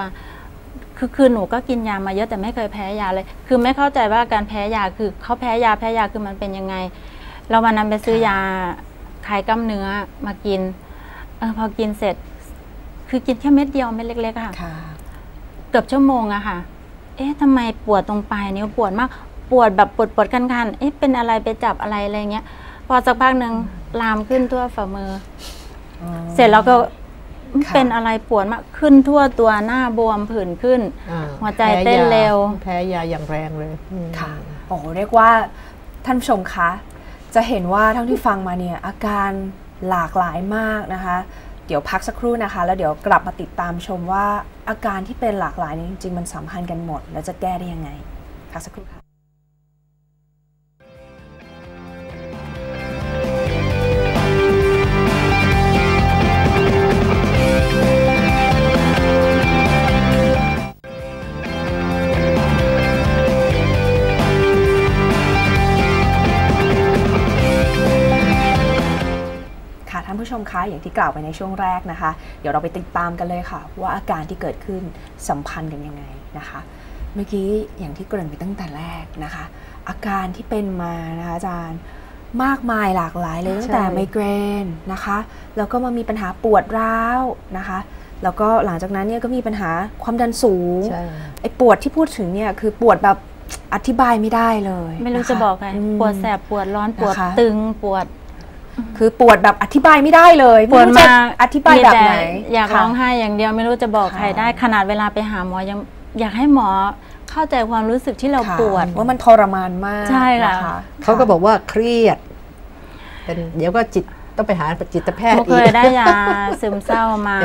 คือหนูก็กินยามาเยอะแต่ไม่เคยแพ้ยาเลยคือไม่เข้าใจว่าการแพ้ยาคือเขาแพ้ยาคือมันเป็นยังไงเราวันนั้นไปซื้อยาคลายกล้ามเนื้อมากินพอกินเสร็จคือกินแค่เม็ดเดียวเม็ดเล็กๆค่ะเกือบชั่วโมงอะค่ะเอ๊ะทำไมปวดตรงปลายนิ้วปวดมากปวดแบบปวดคันๆเอ๊ะเป็นอะไรไปจับอะไรเงี้ยพอสักพักหนึ่งลามขึ้นทั่วฝ่ามือเสร็จแล้วก็เป็นอะไรปวดมากขึ้นทั่วตัวหน้าบวมผื่นขึ้นหัวใจเต้นเร็วแพ้ยาอย่างแรงเลยค่ะโอ้เรียกว่าท่านผู้ชมคะจะเห็นว่าทั้งที่ฟังมาเนี่ยอาการหลากหลายมากนะคะเดี๋ยวพักสักครู่นะคะแล้วเดี๋ยวกลับมาติดตามชมว่าอาการที่เป็นหลากหลายนี้จริงๆมันสัมพันธ์กันหมดแล้วจะแก้ได้ยังไงพักสักครู่ค่ะผู้ชมคะอย่างที่กล่าวไปในช่วงแรกนะคะเดี๋ยวเราไปติดตามกันเลยค่ะว่าอาการที่เกิดขึ้นสัมพันธ์กันยังไงนะคะเมื่อกี้อย่างที่เกริ่นไปตั้งแต่แรกนะคะอาการที่เป็นมานะคะอาจารย์มากมายหลากหลายเลยตั้งแต่ไมเกรนนะคะแล้วก็มามีปัญหาปวดร้าวนะคะแล้วก็หลังจากนั้นเนี่ยก็มีปัญหาความดันสูงไอ้ปวดที่พูดถึงเนี่ยคือปวดแบบอธิบายไม่ได้เลยไม่รู้จะบอกไงปวดแสบปวดร้อนปวดตึงปวดคือปวดแบบอธิบายไม่ได้เลยปวดมากอธิบายแบบไหนอยากร้องไห้อย่างเดียวไม่รู้จะบอกใครได้ขนาดเวลาไปหาหมอยังอยากให้หมอเข้าใจความรู้สึกที่เราปวดว่ามันทรมานมากใช่ค่ะเขาก็บอกว่าเครียดเป็นเดี๋ยวก็จิตต้องไปหาจิตแพทย์อีกเคยได้ยาซึมเศร้ามา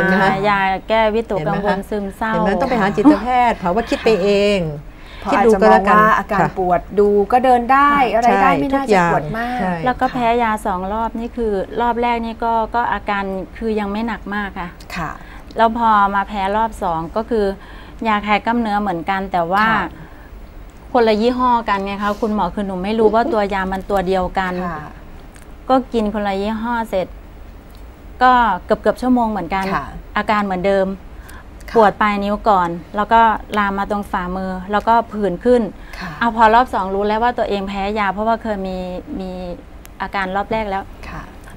ยาแก้วิตกกังวลซึมเศร้าต้องไปหาจิตแพทย์เพราะว่าคิดไปเองคิดดูก็แล้วกันอาการปวดดูก็เดินได้อะไรได้ไม่น่าจะปวดมากแล้วก็แพ้ยา2 รอบนี่คือรอบแรกนี่ก็อาการคือยังไม่หนักมากค่ะแล้วพอมาแพ้รอบ 2ก็คือยาคลายกล้ามเนื้อเหมือนกันแต่ว่าคนละยี่ห้อกันไงคะคุณหมอคือหนูไม่รู้ว่าตัวยามันตัวเดียวกันก็กินคนละยี่ห้อเสร็จก็เกือบชั่วโมงเหมือนกันอาการเหมือนเดิมปวดปลายนิ้วก่อนแล้วก็ลามมาตรงฝ่ามือแล้วก็ผื่นขึ้นเอาพอรอบ 2รู้แล้วว่าตัวเองแพ้ยาเพราะว่าเคยมีอาการรอบแรกแล้ว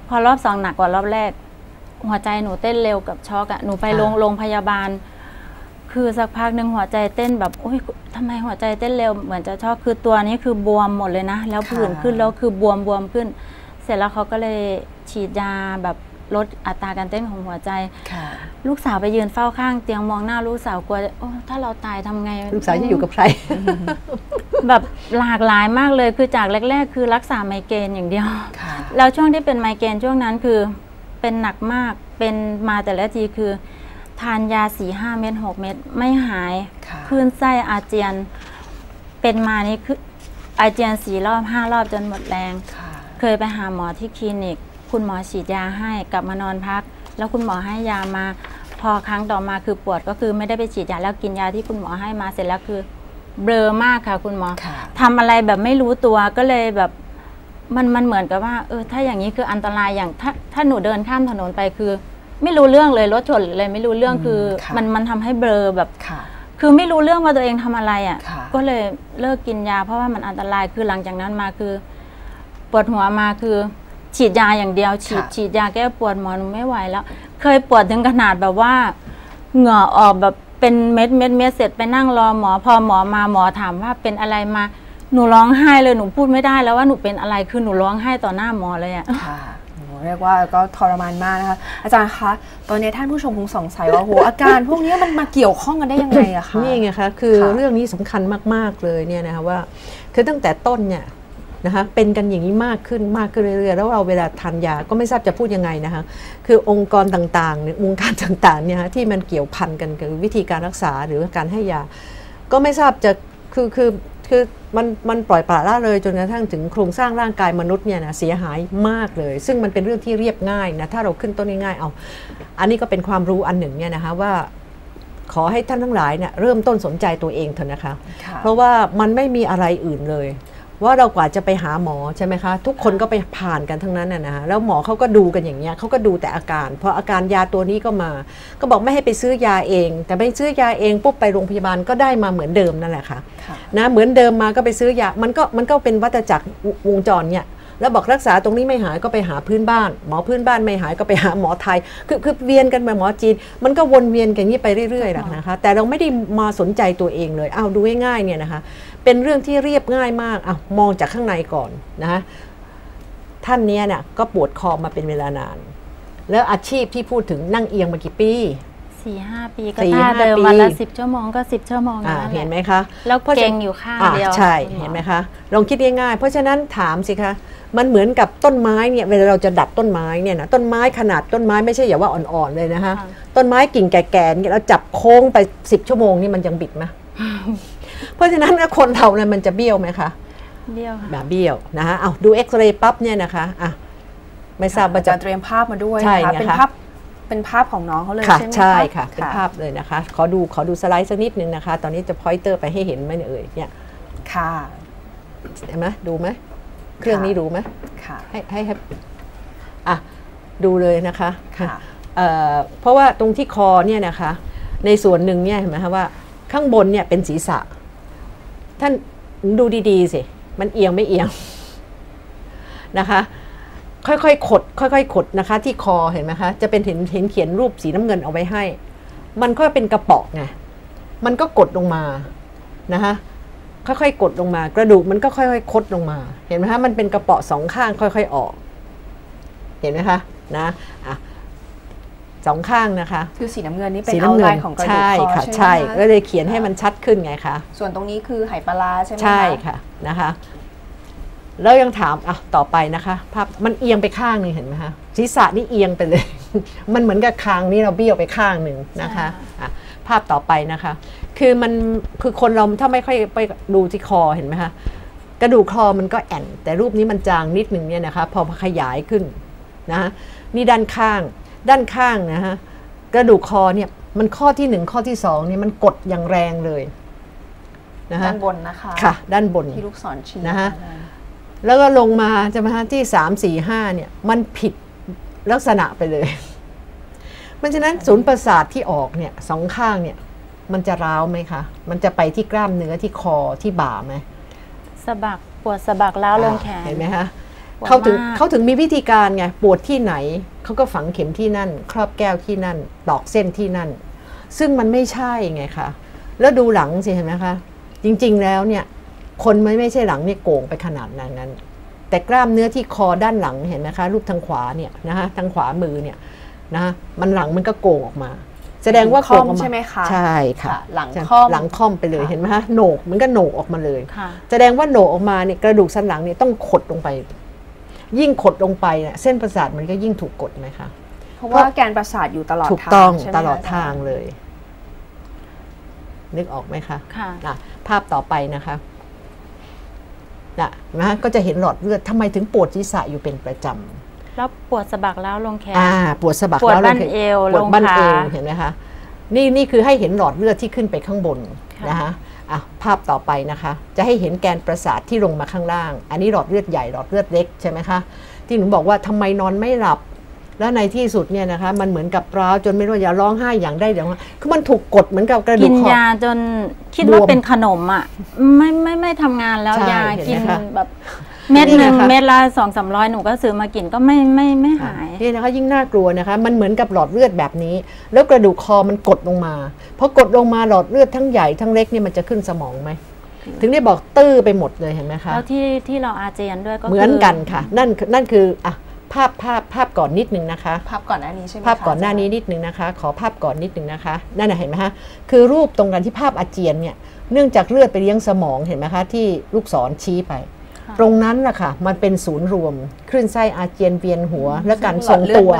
พอรอบ 2หนักกว่ารอบแรกหัวใจหนูเต้นเร็วกับช็อกอะหนูไปโรงพยาบาลคือสักพักหนึ่งหัวใจเต้นแบบโอ๊ยทำไมหัวใจเต้นเร็วเหมือนจะช็อกคือตัวนี้คือบวมหมดเลยนะแล้วผื่นขึ้นแล้วคือบวมขึ้นเสร็จแล้วเขาก็เลยฉีดยาแบบลดอัตราการเต้นของหัวใจลูกสาวไปยืนเฝ้าข้างเตียงมองหน้าลูกสาวกลัวถ้าเราตายทำไงลูกสาวจะอยู่กับใครแบบหลากหลายมากเลยคือจากแรกๆคือรักษาไมเกรนอย่างเดียวแล้วช่วงที่เป็นไมเกรนช่วงนั้นคือเป็นหนักมากเป็นมาแต่ละทีคือทานยา4-5 เม็ด 6 เม็ดไม่หายคลื่นไส้อาเจียนเป็นมานี่คืออาเจียน4 รอบ 5 รอบจนหมดแรงเคยไปหาหมอที่คลินิกคุณหมอฉีดยาให้กลับมานอนพักแล้วคุณหมอให้ยามาพอครั้งต่อมาคือปวดก็คือไม่ได้ไปฉีดยาแล้วกินยาที่คุณหมอให้มาเสร็จแล้วคือเบลอมากค่ะคุณหมอทำอะไรแบบไม่รู้ตัวก็เลยแบบมันเหมือนกับว่าถ้าอย่างนี้คืออันตรายอย่างถ้าหนูเดินข้ามถนนไปคือไม่รู้เรื่องเลยรถชนเลยไม่รู้เรื่องคือมันทำให้เบลอแบบคือไม่รู้เรื่องว่าตัวเองทำอะไรอ่ะก็เลยเลิกกินยาเพราะว่ามันอันตรายคือหลังจากนั้นมาคือปวดหัวมาคือฉีดยาอย่างเดียวฉีดยาแก้ปวดหมอหนูไม่ไหวแล้วเคยปวดถึงขนาดแบบว่าเหงื่อออกแบบเป็นเม็ดเสร็จไปนั่งรอหมอพอหมอมาหมอถามว่าเป็นอะไรมาหนูร้องไห้เลยหนูพูดไม่ได้แล้วว่าหนูเป็นอะไรคือหนูร้องไห้ต่อหน้าหมอเลยอ่ะเรียกว่าก็ทรมานมากนะคะอาจารย์คะตอนนี้ท่านผู้ชมคงสงสัยว่าโหอาการพวกนี้มันมาเกี่ยวข้องกันได้ยังไงอะคะนี่ไงคะคือเรื่องนี้สำคัญมากๆเลยเนี่ยนะคะว่าคือตั้งแต่ต้นเนี่ย นะคะเป็นกันอย่างนี้มากขึ้นเรื่อยๆแล้วเราเวลาทานยาก็ไม่ทราบจะพูดยังไงนะคะคือองค์กรต่างๆองค์การต่างๆเนี่ยที่มันเกี่ยวพันกันกับวิธีการรักษาหรือการให้ยาก็ไม่ทราบจะคือมันปล่อยปละละเลยจนกระทั่งถึงโครงสร้างร่างกายมนุษย์เนี่ยนะเสียหายมากเลยซึ่งมันเป็นเรื่องที่เรียบง่ายนะถ้าเราขึ้นต้นง่ายๆเอาอันนี้ก็เป็นความรู้อันหนึ่งเนี่ยนะคะว่าขอให้ท่านทั้งหลายเนี่ยเริ่มต้นสนใจตัวเองเถอะนะคะเพราะว่ามันไม่มีอะไรอื่นเลยว่าเรากว่าจะไปหาหมอใช่ไหมคะทุกคนก็ไปผ่านกันทั้งนั้นนะฮะแล้วหมอเขาก็ดูกันอย่างเงี้ยเขาก็ดูแต่อาการพออาการยาตัวนี้ก็มาก็บอกไม่ให้ไปซื้อยาเองแต่ไปซื้อยาเองปุ๊บไปโรงพยาบาลก็ได้มาเหมือนเดิมนั่นแหละค่ะนะเหมือนเดิมมาก็ไปซื้อยามันก็เป็นวัฏจักรวงจรเนี่ยแล้วบอกรักษาตรงนี้ไม่หายก็ไปหาพื้นบ้านหมอพื้นบ้านไม่หายก็ไปหาหมอไทยคือเวียนกันไปหมอจีนมันก็วนเวียนกันนี้ไปเรื่อยๆหรอกนะคะแต่เราไม่ได้มาสนใจตัวเองเลยเอาดูง่ายๆเนี่ยนะคะเป็นเรื่องที่เรียบง่ายมากอ่ะมองจากข้างในก่อนนะท่านเนี้ยเนี่ยก็ปวดคอมาเป็นเวลานานแล้วอาชีพที่พูดถึงนั่งเอียงมากี่ปี4-5 ปีก็ท่าเดิมวันละ10 ชั่วโมงก็10 ชั่วโมงเห็นไหมคะแล้วเก่งอยู่ข้างเดียวใช่เห็นไหมคะลองคิดง่ายๆเพราะฉะนั้นถามสิคะมันเหมือนกับต้นไม้เนี่ยเวลาเราจะดัดต้นไม้เนี่ยนะต้นไม้ขนาดต้นไม้ไม่ใช่อย่าว่าอ่อนๆเลยนะคะต้นไม้กิ่งแก่ๆเนี่ยเราจับโค้งไป10 ชั่วโมงนี่มันยังบิดไหมเพราะฉะนั้นคนเราเนี่ยมันจะเบี้ยวไหมคะเบี้ยวแบบเบี้ยวนะคะเอาดูเอ็กซเรย์ปั๊บเนี่ยนะคะอ่ะไม่ทราบว่าจะเตรียมภาพมาด้วยนะคะเป็นภาพของน้องเขาเลยใช่ไหมคะใช่ค่ะเป็นภาพเลยนะคะขอดูสไลด์สักนิดนึงนะคะตอนนี้จะพอยเตอร์ไปให้เห็นไหมเอ่ยเนี่ยค่ะเห็นไหมดูไหมเครื่องนี้ดูไหมค่ะให้อ่ะดูเลยนะคะค่ะเพราะว่าตรงที่คอเนี่ยนะคะในส่วนหนึ่งเนี่ยเห็นไหมคะว่าข้างบนเนี่ยเป็นศีรษะท่านดูดีๆสิมันเอียงไม่เอียงนะคะค่อยๆขดนะคะที่คอเห็นไหมคะจะเป็นเห็นเขียนรูปสีน้ำเงินเอาไว้ให้มันก็เป็นกระป๋องไงมันก็กดลงมานะคะค่อยๆกดลงมากระดูกมันก็ค่อยๆคดลงมาเห็นไหมคะมันเป็นกระป๋องสองข้างค่อยๆออกเห็นไหมคะนะอ่ะสองข้างนะคะคือสีน้ำเงินนี่เป็นเอาลายของกระดูกคอใช่ค่ะใช่ก็เลยเขียนให้มันชัดขึ้นไงคะส่วนตรงนี้คือไหปลาใช่ไหมคะใช่ค่ะนะคะแล้วยังถามอ่ะต่อไปนะคะภาพมันเอียงไปข้างหนึ่งเห็นไหมคะศีรษะนี่เอียงไปเลย มันเหมือนกับคางนี่เราเบี้ยวไปข้างหนึ่งนะคะอ่ะภาพต่อไปนะคะคือคนเราถ้าไม่ค่อยไปดูที่คอเห็นไหมคะกระดูกคอมันก็แอนแต่รูปนี้มันจางนิดหนึ่งเนี่ยนะคะพอขยายขึ้นนะนี่ด้านข้างนะฮะกระดูกคอเนี่ยมันข้อที่1ข้อที่2เนี่ยมันกดอย่างแรงเลยนะฮะด้านบนนะคะค่ะด้านบนที่ลูกศรชี้นะฮะแล้วก็ลงมาจะมาที่3-4-5เนี่ยมันผิดลักษณะไปเลยเพราะฉะนั้นศูนย์ประสาทที่ออกเนี่ยสองข้างเนี่ยมันจะร้าวไหมคะมันจะไปที่กล้ามเนื้อที่คอที่บ่าไหมสะบักปวดสะบักร้าวลงแขนเห็นไหมคะเขาถึงมีวิธีการไงปวดที่ไหนเขาก็ฝังเข็มที่นั่นครอบแก้วที่นั่นตอกเส้นที่นั่นซึ่งมันไม่ใช่ไงคะแล้วดูหลังสิเห็นไหมคะจริงๆแล้วเนี่ยคนไม่ใช่หลังเนี่ยโก่งไปขนาดนั้นแต่กล้ามเนื้อที่คอด้านหลังเห็นไหมคะรูปทางขวาเนี่ยนะคะทางขวามือเนี่ยนะมันหลังมันก็โก่งออกมาแสดงว่าคอมใช่ไหมคะใช่ค่ะหลังคอมไปเลยเห็นไหมคะโหนกมันก็โหนกออกมาเลยแสดงว่าโหนกออกมาเนี่ยกระดูกสันหลังเนี่ยต้องขดลงไปยิ่งขดลงไปเนี่ยเส้นประสาทมันก็ยิ่งถูกกดไหมคะเพราะว่าแกนประสาทอยู่ตลอดทางถูกต้องตลอดทางเลยนึกออกไหมคะค่ะภาพต่อไปนะคะนะก็จะเห็นหลอดเลือดทำไมถึงปวดศีรษะอยู่เป็นประจำแล้วปวดสะบักร้าวลงแขนปวดสะบักร้าวลงแขนปวดบั้นเอวลงขาเห็นไหมคะนี่คือให้เห็นหลอดเลือดที่ขึ้นไปข้างบนนะคะภาพต่อไปนะคะจะให้เห็นแกนประสาทที่ลงมาข้างล่างอันนี้หลอดเลือดใหญ่หลอดเลือดเล็กใช่ไหมคะที่หนูบอกว่าทำไมนอนไม่หลับแล้วในที่สุดเนี่ยนะคะมันเหมือนกับร้าวจนไม่รู้อย่าร้องไห้อย่างได้อย่างคือมันถูกกดเหมือนกับกระดูกคอกินยาจนคิดว่าเป็นขนมอ่ะไม่ทำงานแล้วยากินแบบเม็ดหนึ่งเม็ดละ200-300หนูก็ซื้อมากินก็ไม่หายนี่นะคะยิ่งน่ากลัวนะคะมันเหมือนกับหลอดเลือดแบบนี้แล้วกระดูกคอมันกดลงมาพอกดลงมาหลอดเลือดทั้งใหญ่ทั้งเล็กเนี่ยมันจะขึ้นสมองไหมถึงได้บอกตื้อไปหมดเลยเห็นไหมคะแล้วที่เราอาเจียนด้วยก็เหมือนกันค่ะนั่นคืออ่ะภาพก่อนนิดนึงนะคะภาพก่อนหน้านี้ใช่ไหมภาพก่อนหน้านี้นิดนึงนะคะขอภาพก่อนนิดนึงนะคะนั่นน่ะเห็นไหมคะคือรูปตรงกันที่ภาพอาเจียนเนี่ยเนื่องจากเลือดไปเลี้ยงสมองเห็นไหมคะที่ลูกศรชี้ไป ตรงนั้นนะคะมันเป็นศูนย์รวมคลื่นไส้อาเจียนเวียนหัวและการทรงตัว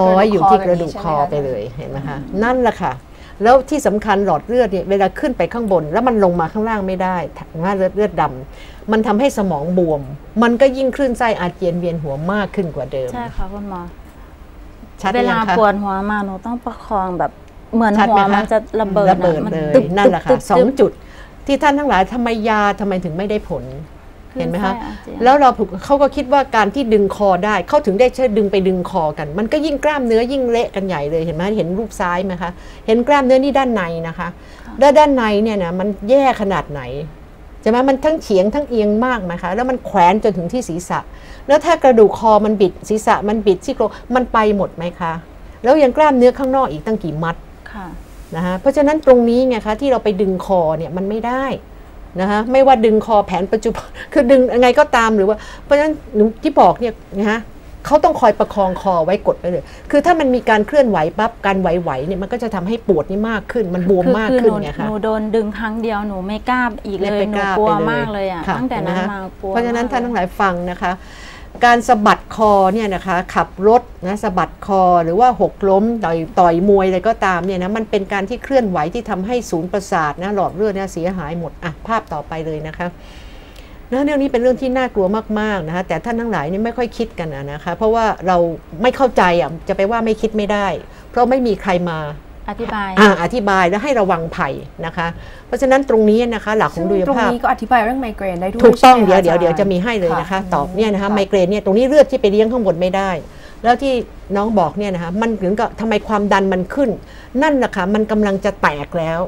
ร้อยอยู่ที่กระดูกคอไปเลยเห็นไหมคะนั่นแหละค่ะแล้วที่สำคัญหลอดเลือดเนี่ยเวลาขึ้นไปข้างบนแล้วมันลงมาข้างล่างไม่ได้ถ้าเลือดดำมันทำให้สมองบวมมันก็ยิ่งคลื่นไส้อาเจียนเวียนหัวมากขึ้นกว่าเดิมใช่ค่ะคุณหมอเวลาปวดหัวมาหนูต้องประคองแบบเหมือนหัวมันจะระเบิดเลยนั่นแหละค่ะสองจุดที่ท่านทั้งหลายทำไมยาทำไมถึงไม่ได้ผลเห็นไหมคะแล้วเราเขาก็คิดว่าการที่ดึงคอได้เขาถึงได้เชิดดึงไปดึงคอกันมันก็ยิ่งกล้ามเนื้อยิ่งเละกันใหญ่เลยเห็นไหมเห็นรูปซ้ายไหมคะเห็นกล้ามเนื้อนี่ด้านในนะคะแล้วด้านในเนี่ยนะมันแย่ขนาดไหนใช่ไหมมันทั้งเฉียงทั้งเอียงมากไหมคะแล้วมันแขวนจนถึงที่ศีรษะแล้วถ้ากระดูกคอมันบิดศีรษะมันบิดซี่โครงมันไปหมดไหมคะแล้วยังกล้ามเนื้อข้างนอกอีกตั้งกี่มัดนะคะเพราะฉะนั้นตรงนี้ไงคะที่เราไปดึงคอเนี่ยมันไม่ได้นะคะไม่ว่าดึงคอแผนปัจจุบันคือดึงยังไงก็ตามหรือว่าเพราะฉะนั้นที่บอกเนี่ยนะคะเขาต้องคอยประคองคอไว้กดไปเลยคือถ้ามันมีการเคลื่อนไหวปั๊บการไหวเนี่ยมันก็จะทำให้ปวดนี่มากขึ้นมันบวมมากขึ้นเนี่ยค่ะหนูโดนดึงครั้งเดียวหนูไม่กล้าอีกเลยหนูกลัวมากเลยอ่ะตั้งแต่นั้นมากลัวเพราะฉะนั้นท่านทั้งหลายฟังนะคะการสะบัดคอเนี่ยนะคะขับรถนะสะบัดคอหรือว่าหกล้มต่อยมวยอะไรก็ตามเนี่ยนะมันเป็นการที่เคลื่อนไหวที่ทำให้ศูนย์ประสาทนะหลอดเลือดเนี่ยเสียหายหมดอ่ะภาพต่อไปเลยนะคะนะเรื่องนี้เป็นเรื่องที่น่ากลัวมากๆนะคะแต่ท่านทั้งหลายนี่ไม่ค่อยคิดกันนะคะเพราะว่าเราไม่เข้าใจอ่ะจะไปว่าไม่คิดไม่ได้เพราะไม่มีใครมาอธิบายและให้ระวังภัยนะคะเพราะฉะนั้นตรงนี้นะคะหลักของดุลยภาพตรงนี้ก็อธิบายเรื่องไมเกรนได้ด้วยถูกต้องเดี๋ยวจะมีให้เลยนะคะตอบเนี่ยนะคะไมเกรนเนี่ยตรงนี้เลือดที่ไปเลี้ยงข้างบนไม่ได้แล้วที่น้องบอกเนี่ยนะคะมันถึงกับทำไมความดันมันขึ้นนั่นแหละค่ะมันกำลังจะแตกแล้ว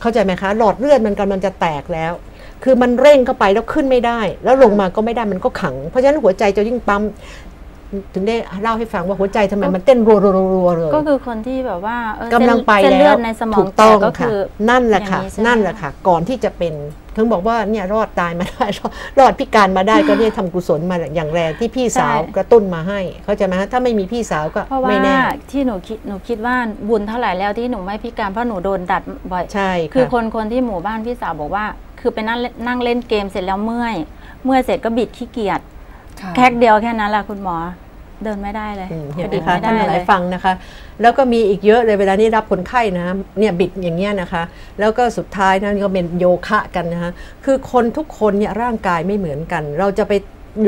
เข้าใจไหมคะหลอดเลือดมันกำลังจะแตกแล้วคือมันเร่งเข้าไปแล้วขึ้นไม่ได้แล้วลงมาก็ไม่ได้มันก็ขังเพราะฉะนั้นหัวใจจะยิ่งปั๊มถึงได้เล่าให้ฟังว่าหัวใจทำไมมันเต้นรัวเลยก็คือคนที่แบบว่ากำลังไปแล้วถูกต้องค่ะนั่นแหละค่ะก่อนที่จะเป็นถึงบอกว่าเนี่ยรอดตายมาได้รอดพิการมาได้ก็ได้ทำกุศลมาอย่างแรงที่พี่สาวกระตุ้นมาให้เขาจะมาถ้าไม่มีพี่สาวก็ไม่แน่ที่หนูคิดว่าบุญเท่าไหร่แล้วที่หนูไม่พิการเพราะหนูโดนดัดบ่อยใช่คือคนที่หมู่บ้านพี่สาวบอกว่าคือไปนั่งเล่นเกมเสร็จแล้วเมื่อยเสร็จก็บิดขี้เกียจแค่เดียวแค่นั้นแหละคุณหมอเดินไม่ได้เลยเห็นไหมคะท่านหลายฟังนะคะแล้วก็มีอีกเยอะเลยเวลานี้รับคนไข้นะเนี่ยบิดอย่างเงี้ยนะคะแล้วก็สุดท้ายนั่นก็เป็นโยคะกันนะคะคือคนทุกคนเนี่ยร่างกายไม่เหมือนกันเราจะไป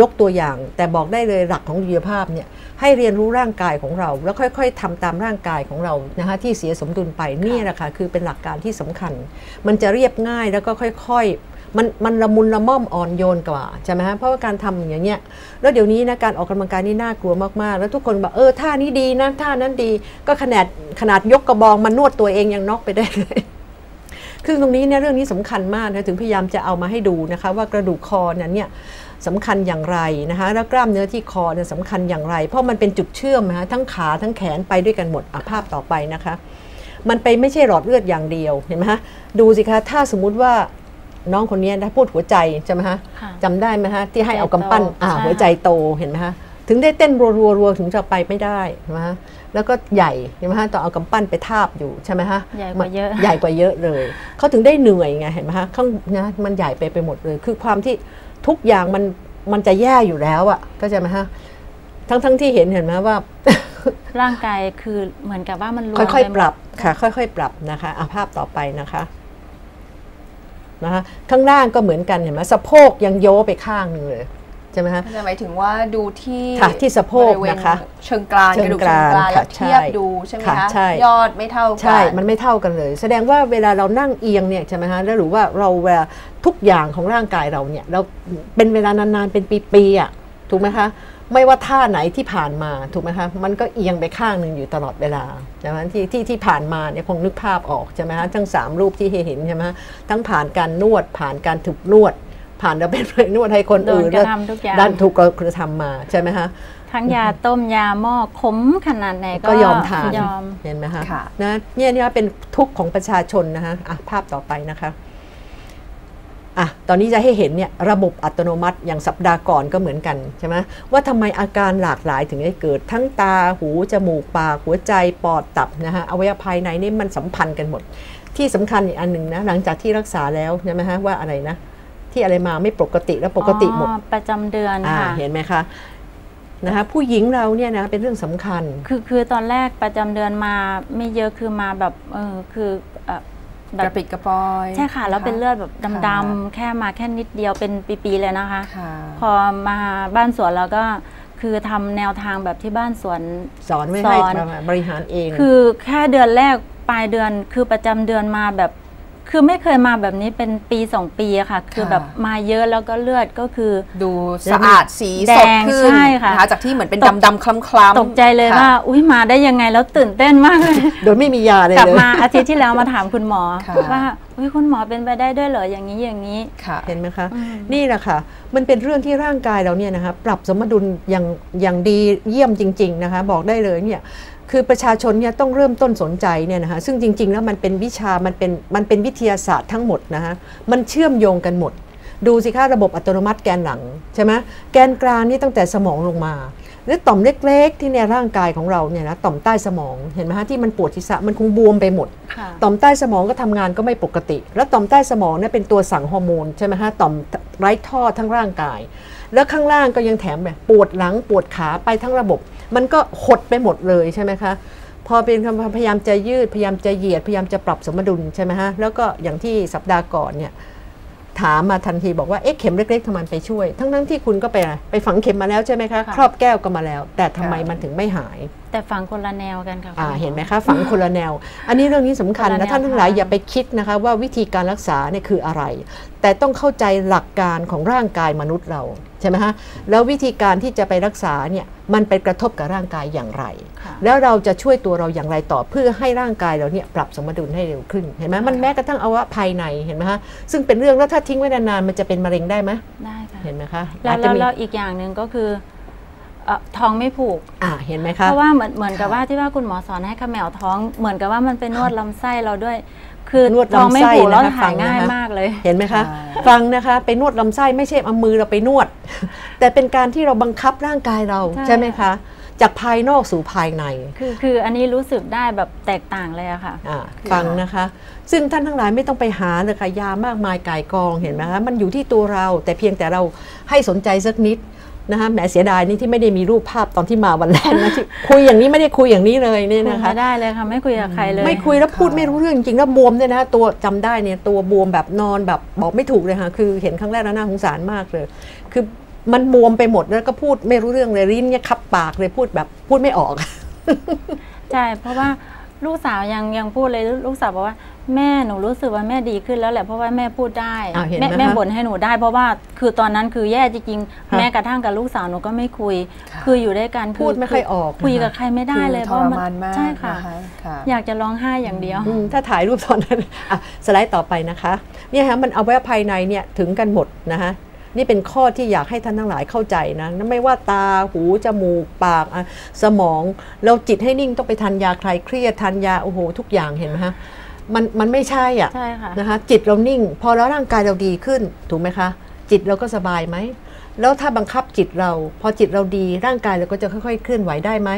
ยกตัวอย่างแต่บอกได้เลยหลักของดุลยภาพเนี่ยให้เรียนรู้ร่างกายของเราแล้วค่อยๆทำตามร่างกายของเรานะคะที่เสียสมดุลไปนี่แหละค่ะคือเป็นหลักการที่สำคัญมันจะเรียบง่ายแล้วก็ค่อยๆมันละมุนละม่อมอ่อนโยนกว่าใช่ไหมฮะเพราะว่าการทำอย่างเงี้ยแล้วเดี๋ยวนี้นะการออกกำลังกายนี่น่ากลัวมากๆแล้วทุกคนบอกท่านี้ดีนะท่านั้นดีก็ขนาดยกกระบองมานวดตัวเองยังน็อกไปได้เลยคือตรงนี้เนี่ยเรื่องนี้สำคัญมากนะถึงพยายามจะเอามาให้ดูนะคะว่ากระดูกคอเนี่ยสำคัญอย่างไรนะคะแล้วกล้ามเนื้อที่คอเนี่ยสำคัญอย่างไรเพราะมันเป็นจุดเชื่อมนะฮะทั้งขาทั้งแขนไปด้วยกันหมดภาพต่อไปนะคะมันไปไม่ใช่หลอดเลือดอย่างเดียวเห็นไหมฮะดูสิคะถ้าสมมุติว่าน้องคนนี้ได้พูดหัวใจใช่ไหมฮะจำได้ไหมฮะที่ให้เอากำปั้นหัวใจโตเห็นไหมฮะถึงได้เต้นรัวถึงจะไปไม่ได้นะฮะแล้วก็ใหญ่เห็นไหมฮะต้องเอากำปั้นไปทาบอยู่ใช่ไหมฮะใหญ่กว่าเยอะเลยเขาถึงได้เหนื่อยไงเห็นไหมฮะข้างนะมันใหญ่ไปหมดเลยคือความที่ทุกอย่างมันจะแย่อยู่แล้วอ่ะเข้าใจไหมฮะทั้งที่เห็นไหมว่าร่างกายคือเหมือนกับว่ามันค่อยๆปรับค่ะค่อยๆปรับนะคะภาพต่อไปนะคะข้างล่างก็เหมือนกันเห็นไหมสะโพกยังโยไปข้างนึงเลยใช่ไหมฮะหมายถึงว่าดูที่สะโพกนะคะเชิงกรานกระดูกเชิงกรานแล้วเทียบดูใช่ไหมคะยอดไม่เท่ากันใช่มันไม่เท่ากันเลยแสดงว่าเวลาเรานั่งเอียงเนี่ยใช่ไหมฮะแล้วหรือว่าเราเวลาทุกอย่างของร่างกายเราเนี่ยเราเป็นเวลานานๆเป็นปีๆอ่ะถูกไหมคะไม่ว่าท่าไหนที่ผ่านมาถูกไหมคะมันก็เอียงไปข้างหนึ่งอยู่ตลอดเวลาดังนั้นที่ผ่านมาเนี่ยคงนึกภาพออกใช่ไหมคะทั้ง3รูปที่เห็นใช่ไหมทั้งผ่านการนวดผ่านการถูกนวดผ่านเราเป็นนวดให้คนอื่นแล้วด้านถูกกระทำมาใช่ไหมคะทั้งยาต้มยาหม้อขมขนาดไหนก็ยอมทานเห็นไหมคะนะเนี่ยเป็นทุกข์ของประชาชนนะคะภาพต่อไปนะคะตอนนี้จะให้เห็นเนี่ยระบบอัตโนมัติอย่างสัปดาห์ก่อนก็เหมือนกันใช่ไหมว่าทำไมอาการหลากหลายถึงได้เกิดทั้งตาหูจมูกปากหัวใจปอดตับนะคะอวัยวะภายในนี่มันสัมพันธ์กันหมดที่สำคัญอีกอันหนึ่งนะหลังจากที่รักษาแล้วใช่ไหมฮะว่าอะไรนะ ที่อะไรมาไม่ปกติแล้วปกติหมดประจำเดือนค่ะเห็นไหมคะนะคะผู้หญิงเราเนี่ยนะเป็นเรื่องสำคัญคือตอนแรกประจำเดือนมาไม่เยอะคือมาแบบคือกระปิดกระปอยใช่ค่ะแล้วเป็นเลือดแบบดำๆแค่มาแค่นิดเดียวเป็นปีๆเลยนะคะพอมาบ้านสวนเราก็คือทำแนวทางแบบที่บ้านสวนสอนไม่ให้บริหารเองคือแค่เดือนแรกปลายเดือนคือประจำเดือนมาแบบคือไม่เคยมาแบบนี้เป็นปี2ปีค่ะคือแบบมาเยอะแล้วก็เลือดก็คือดูสะอาดสีสดขึ้นนะคะจากที่เหมือนเป็นดำๆคล้ำๆตกใจเลยว่าอุ้ยมาได้ยังไงแล้วตื่นเต้นมากเลยโดยไม่มียาเลยกลับมาอาทิตย์ที่แล้วมาถามคุณหมอว่าอุ้ยคุณหมอเป็นไปได้ด้วยเหรออย่างนี้อย่างนี้เห็นไหมคะนี่แหละค่ะมันเป็นเรื่องที่ร่างกายเราเนี่ยนะคะปรับสมดุลอย่างดีเยี่ยมจริงๆนะคะบอกได้เลยเนี่ยคือประชาชนเนี่ยต้องเริ่มต้นสนใจเนี่ยนะคะซึ่งจริงๆแล้วมันเป็นวิชามันเป็นวิทยาศาสตร์ทั้งหมดนะคะมันเชื่อมโยงกันหมดดูสิคะระบบอัตโนมัติแกนหลังใช่ไหมแกนกลางนี่ตั้งแต่สมองลงมาหรือต่อมเล็กๆที่ในร่างกายของเราเนี่ยนะต่อมใต้สมองเห็นไหมฮะที่มันปวดศีรษะมันคงบวมไปหมดต่อมใต้สมองก็ทำงานก็ไม่ปกติแล้วต่อมใต้สมองเนี่ยเป็นตัวสั่งฮอร์โมนใช่ไหมฮะต่อมไร้ท่อทั้งร่างกายแล้วข้างล่างก็ยังแถมแบบปวดหลังปวดขาไปทั้งระบบมันก็หดไปหมดเลยใช่ไหมคะพอเป็นพยายามจะยืดพยายามจะเหยียดพยายามจะปรับสมดุลใช่ไหมฮะแล้วก็อย่างที่สัปดาห์ก่อนเนี่ยถามมาทันทีบอกว่าเอ๊ะเข็มเล็กๆทำไมไปช่วยทั้งที่คุณก็ไปฝังเข็มมาแล้วใช่ไหมคะครอบแก้วก็มาแล้วแต่ทำไมมันถึงไม่หายแต่ฝังคนละแนวกันค่ะเห็นไหมคะฝังคนละแนวอันนี้เรื่องนี้สำคัญนะท่านทั้งหลายอย่าไปคิดนะคะว่าวิธีการรักษาเนี่ยคืออะไรแต่ต้องเข้าใจหลักการของร่างกายมนุษย์เราใช่ไหมคะแล้ววิธีการที่จะไปรักษาเนี่ยมันไปกระทบกับร่างกายอย่างไรแล้วเราจะช่วยตัวเราอย่างไรต่อเพื่อให้ร่างกายเราเนี่ยปรับสมดุลให้เร็วขึ้นเห็นไหมมันแม้กระทั่งอวัยวะภายในเห็นไหมคะซึ่งเป็นเรื่องแล้วถ้าทิ้งไว้นานๆมันจะเป็นมะเร็งได้ไหมได้ค่ะเห็นไหมคะแล้วอีกอย่างหนึ่งก็คือท้องไม่ผูกเห็นไหมคะเพราะว่าเหมือนกับว่าที่ว่าคุณหมอสอนให้เขม่าท้องเหมือนกับว่ามันเป็นนวดลำไส้เราด้วยคือนวดลำไส้แล้วถ่ายง่ายมากเลยเห็นไหมคะฟังนะคะไปนวดลำไส้ไม่ใช่เอามือเราไปนวดแต่เป็นการที่เราบังคับร่างกายเราใช่ไหมคะจากภายนอกสู่ภายในคืออันนี้รู้สึกได้แบบแตกต่างเลยอะค่ะฟังนะคะซึ่งท่านทั้งหลายไม่ต้องไปหาเลยค่ะยามากมายก่ายกองเห็นไหมคะมันอยู่ที่ตัวเราแต่เพียงแต่เราให้สนใจสักนิดนะคะแหมเสียดายนี่ที่ไม่ได้มีรูปภาพตอนที่มาวันแรกนะที่คุยอย่างนี้ไม่ได้คุยอย่างนี้เลยเนี่ยนะคะไม่ได้เลยค่ะไม่คุยกับใครเลยไม่คุยแล้วพูดไม่รู้เรื่องจริงแล้วบวมเนี่ยนะตัวจำได้เนี่ยตัวบวมแบบนอนแบบบอกไม่ถูกเลยค่ะคือเห็นครั้งแรกแล้วน่าสงสารมากเลยคือมันบวมไปหมดแล้วก็พูดไม่รู้เรื่องเลยลิ้นเนี่ยคับปากเลยพูดแบบพูดไม่ออกใช่เพราะว่าลูกสาวยังพูดเลยลูกสาวบอกว่าแม่หนูรู้สึกว่าแม่ดีขึ้นแล้วแหละเพราะว่าแม่พูดได้แม่บ่นให้หนูได้เพราะว่าคือตอนนั้นคือแย่จริงๆแม้กระทั่งกับลูกสาวหนูก็ไม่คุยคืออยู่ด้วยกันพูดไม่ค่อยออกคุยกับใครไม่ได้เลยเพราะมันใช่ค่ะอยากจะร้องไห้อย่างเดียวถ้าถ่ายรูปตอนนั้นสไลด์ต่อไปนะคะเนี่ยค่ะมันเอาไว้ภายในเนี่ยถึงกันหมดนะคะนี่เป็นข้อที่อยากให้ท่านทั้งหลายเข้าใจนะไม่ว่าตาหูจมูกปากสมองเราจิตให้นิ่งต้องไปทานยาคลายเครียดทานยาโอ้โหทุกอย่างเห็นไหมคะมันไม่ใช่อ่ะนะคะจิตเรานิ่งพอแล้วร่างกายเราดีขึ้นถูกไหมคะจิตเราก็สบายไหมแล้วถ้าบังคับจิตเราพอจิตเราดีร่างกายเราก็จะค่อยๆเคลื่อนไหวได้ไหม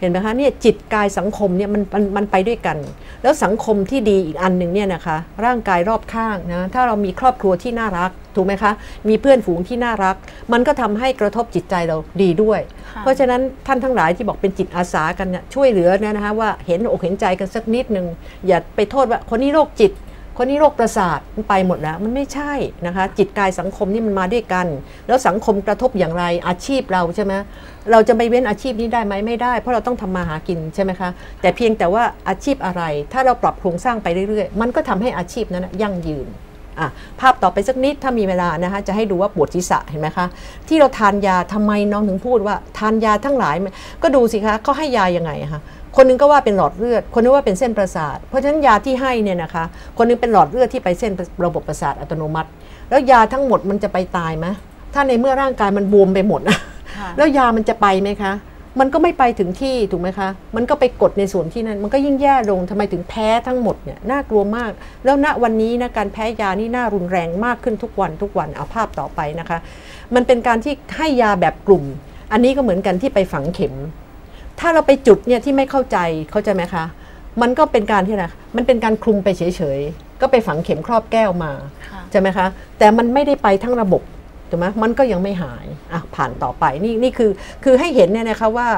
เห็นไหมคะเนี่ยจิตกายสังคมเนี่ยมันไปด้วยกันแล้วสังคมที่ดีอีกอันหนึ่งเนี่ยนะคะร่างกายรอบข้างนะถ้าเรามีครอบครัวที่น่ารักถูกไหมคะมีเพื่อนฝูงที่น่ารักมันก็ทำให้กระทบจิตใจเราดีด้วยเพราะฉะนั้นท่านทั้งหลายที่บอกเป็นจิตอาสากันเนี่ยช่วยเหลือเนี่ยนะคะว่าเห็นอกเห็นใจกันสักนิดนึงอย่าไปโทษว่าคนนี้โรคจิตคนนี้โรคประสาทมันไปหมดแล้วมันไม่ใช่นะคะจิตกายสังคมนี่มันมาด้วยกันแล้วสังคมกระทบอย่างไรอาชีพเราใช่ไหมเราจะไปเว้นอาชีพนี้ได้ไหมไม่ได้เพราะเราต้องทำมาหากินใช่ไหมคะแต่เพียงแต่ว่าอาชีพอะไรถ้าเราปรับโครงสร้างไปเรื่อยๆมันก็ทำให้อาชีพนั้นยั่งยืนภาพต่อไปสักนิดถ้ามีเวลานะคะจะให้ดูว่าปวดศีรษะเห็นไหมคะที่เราทานยาทำไมน้องถึงพูดว่าทานยาทั้งหลายก็ดูสิคะเขาให้ยายังไงคะคนนึงก็ว่าเป็นหลอดเลือดคนนึงว่าเป็นเส้นประสาทเพราะฉะนั้นยาที่ให้เนี่ยนะคะคนนึงเป็นหลอดเลือดที่ไปเส้นระบบประสาทอัตโนมัติแล้วยาทั้งหมดมันจะไปตายไหมถ้าในเมื่อร่างกายมันบวมไปหมดนะแล้วยามันจะไปไหมคะมันก็ไม่ไปถึงที่ถูกไหมคะมันก็ไปกดในส่วนที่นั้นมันก็ยิ่งแย่ลงทำไมถึงแพ้ทั้งหมดเนี่ยน่ากลัวมากแล้วณวันนี้นะการแพ้ยานี่น่ารุนแรงมากขึ้นทุกวันเอาภาพต่อไปนะคะมันเป็นการที่ให้ยาแบบกลุ่มอันนี้ก็เหมือนกันที่ไปฝังเข็มถ้าเราไปจุดเนี่ยที่ไม่เข้าใจไหมคะมันก็เป็นการที่นะมันเป็นการคลุมไปเฉย ก็ไปฝังเข็มครอบแก้วมาใช่ไหมคะแต่มันไม่ได้ไปทั้งระบบถูกไหมมันก็ยังไม่หายอ่ะผ่านต่อไปนี่คือให้เห็นเนี่ยนะคะว่า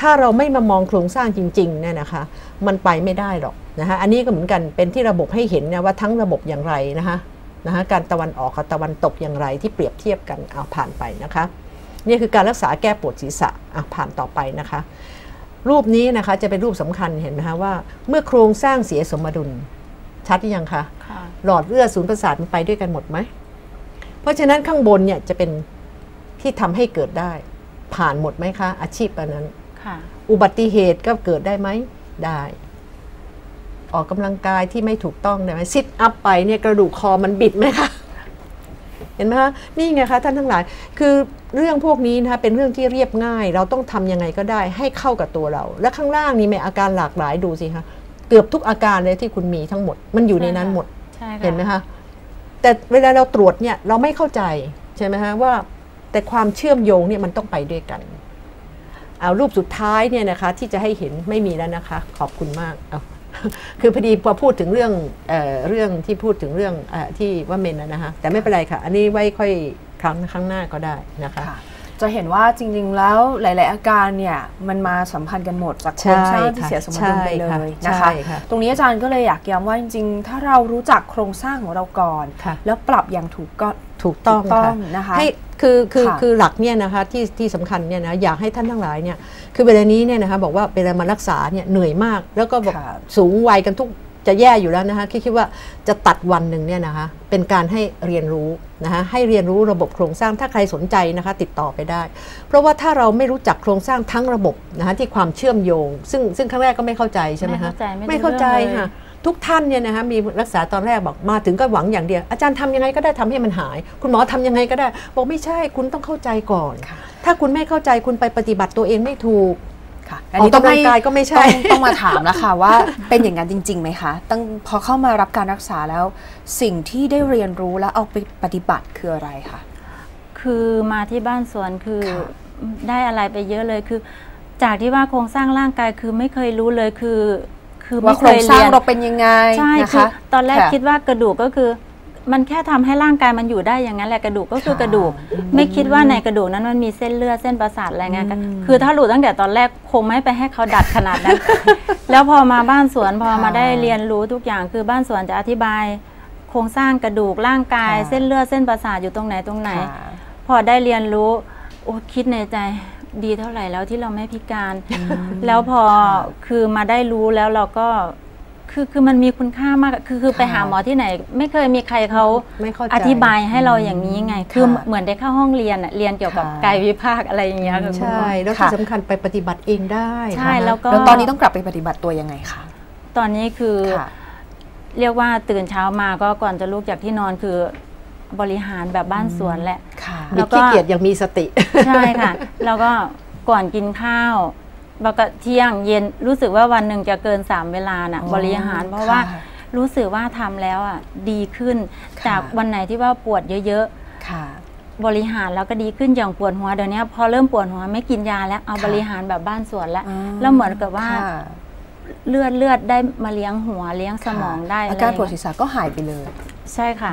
ถ้าเราไม่มามองโครงสร้างจริงๆเนี่ยนะคะมันไปไม่ได้หรอกนะคะอันนี้ก็เหมือนกันเป็นที่ระบบให้เห็นนะว่าทั้งระบบอย่างไรนะคะการตะวันออกกับตะวันตกอย่างไรที่เปรียบเทียบกันเอาผ่านไปนะคะนี่คือการรักษาแก้ปวดศีรษะผ่านต่อไปนะคะรูปนี้นะคะจะเป็นรูปสำคัญเห็นไหมคะว่าเมื่อโครงสร้างเสียสมดุลชัดหรือยังคะหลอดเลือดศูนย์ประสาทมันไปด้วยกันหมดไหมเพราะฉะนั้นข้างบนเนี่ยจะเป็นที่ทำให้เกิดได้ผ่านหมดไหมคะอาชีพอันนั้นอุบัติเหตุก็เกิดได้ไหมได้ออกกำลังกายที่ไม่ถูกต้องได้ไหมซิทอัพไปเนี่ยกระดูกคอมันบิดไหมคะเห็นไหมคะนี่ไงคะท่านทั้งหลายคือเรื่องพวกนี้นะคะเป็นเรื่องที่เรียบง่ายเราต้องทำยังไงก็ได้ให้เข้ากับตัวเราและข้างล่างนี่มีอาการหลากหลายดูสิคะเกือบทุกอาการเลยที่คุณมีทั้งหมดมันอยู่ในนั้นหมดเห็นไหมคะแต่เวลาเราตรวจเนี่ยเราไม่เข้าใจใช่ไหมคะว่าแต่ความเชื่อมโยงเนี่ยมันต้องไปด้วยกันเอารูปสุดท้ายเนี่ยนะคะที่จะให้เห็นไม่มีแล้วนะคะขอบคุณมากคือพอดีพอพูดถึงเรื่องที่พูดถึงเรื่องที่ว่าเมนนะคะแต่ไม่เป็นไรค่ะอันนี้ไว้ค่อยครั้งข้างหน้าก็ได้นะคะจะเห็นว่าจริงๆแล้วหลายๆอาการเนี่ยมันมาสัมพันธ์กันหมดจากโครงสร้างที่เสียสมดุลไปเลยนะคะตรงนี้อาจารย์ก็เลยอยากย้ำว่าจริงๆถ้าเรารู้จักโครงสร้างของเราก่อนแล้วปรับอย่างถูกต้องนะคะให้คือหลักเนี่ยนะคะที่สำคัญเนี่ยนะอยากให้ท่านทั้งหลายเนี่ยคือเวลานี้เนี่ยนะคะบอกว่าเวลามารักษาเนี่ยเหนื่อยมากแล้วก็บอกสูงวัยกันทุกจะแย่อยู่แล้วนะคะคิดว่าจะตัดวันหนึ่งเนี่ยนะคะเป็นการให้เรียนรู้นะคะให้เรียนรู้ระบบโครงสร้างถ้าใครสนใจนะคะติดต่อไปได้เพราะว่าถ้าเราไม่รู้จักโครงสร้างทั้งระบบนะคะที่ความเชื่อมโยงซึ่งครั้งแรกก็ไม่เข้าใจใช่ไหมคะไม่เข้าใจค่ะทุกท่านเนี่ยนะคะมีรักษาตอนแรกบอกมาถึงก็หวังอย่างเดียวอาจารย์ทำยังไงก็ได้ทำให้มันหายคุณหมอทำยังไงก็ได้บอกไม่ใช่คุณต้องเข้าใจก่อนถ้าคุณไม่เข้าใจคุณไปปฏิบัติตัวเองไม่ถูกอันนี้ต้องกายก็ไม่ใช่ต้องมาถามแล้วค่ะว่าเป็นอย่างนั้นจริงๆไหมคะตั้งพอเข้ามารับการรักษาแล้วสิ่งที่ได้เรียนรู้แล้วเอาไปปฏิบัติคืออะไรคะคือมาที่บ้านสวนคือได้อะไรไปเยอะเลยคือจากที่ว่าโครงสร้างร่างกายคือไม่เคยรู้เลยคือว่าโครงสร้างเราเป็นยังไงใช่คือตอนแรกคิดว่ากระดูกก็คือมันแค่ทำให้ร่างกายมันอยู่ได้อย่างนั้นแหละกระดูกก็คือกระดูกไม่คิดว่าในกระดูกนั้นมันมีเส้นเลือดเส้นประสาทอะไรเงี้ยคือถ้ารู้ตั้งแต่ตอนแรกคงไม่ไปให้เขาดัดขนาดนั้นแล้วพอมาบ้านสวนพอมาได้เรียนรู้ทุกอย่างคือบ้านสวนจะอธิบายโครงสร้างกระดูกร่างกายเส้นเลือดเส้นประสาทอยู่ตรงไหนพอได้เรียนรู้โอ้คิดในใจดีเท่าไหร่แล้วที่เราไม่พิการแล้วพอคือมาได้รู้แล้วเราก็คือมันมีคุณค่ามากคือไปหาหมอที่ไหนไม่เคยมีใครเขาอธิบายให้เราอย่างนี้ไงคือเหมือนได้เข้าห้องเรียนอะเรียนเกี่ยวกับกายวิภาคอะไรอย่างเงี้ยใช่แล้วที่สำคัญไปปฏิบัติเองได้ใช่แล้วก็ตอนนี้ต้องกลับไปปฏิบัติตัวยังไงคะตอนนี้คือเรียกว่าตื่นเช้ามาก็ก่อนจะลุกจากที่นอนคือบริหารแบบบ้านสวนแหละแล้วก็ขี้เกียจยังมีสติใช่ค่ะแล้วก็ก่อนกินข้าวแล้วก็เที่ยงเย็นรู้สึกว่าวันหนึ่งจะเกิน3 เวลาน่ะบริหารเพราะว่ารู้สึกว่าทำแล้วอ่ะดีขึ้นจากวันไหนที่ว่าปวดเยอะๆค่ะบริหารแล้วก็ดีขึ้นอย่างปวดหัวเดี๋ยวนี้พอเริ่มปวดหัวไม่กินยาแล้วเอาบริหารแบบบ้านสวนแล้วเหมือนกับว่าเลือดได้มาเลี้ยงหัวเลี้ยงสมองได้อาการปวดศีรษะก็หายไปเลยใช่ค่ะ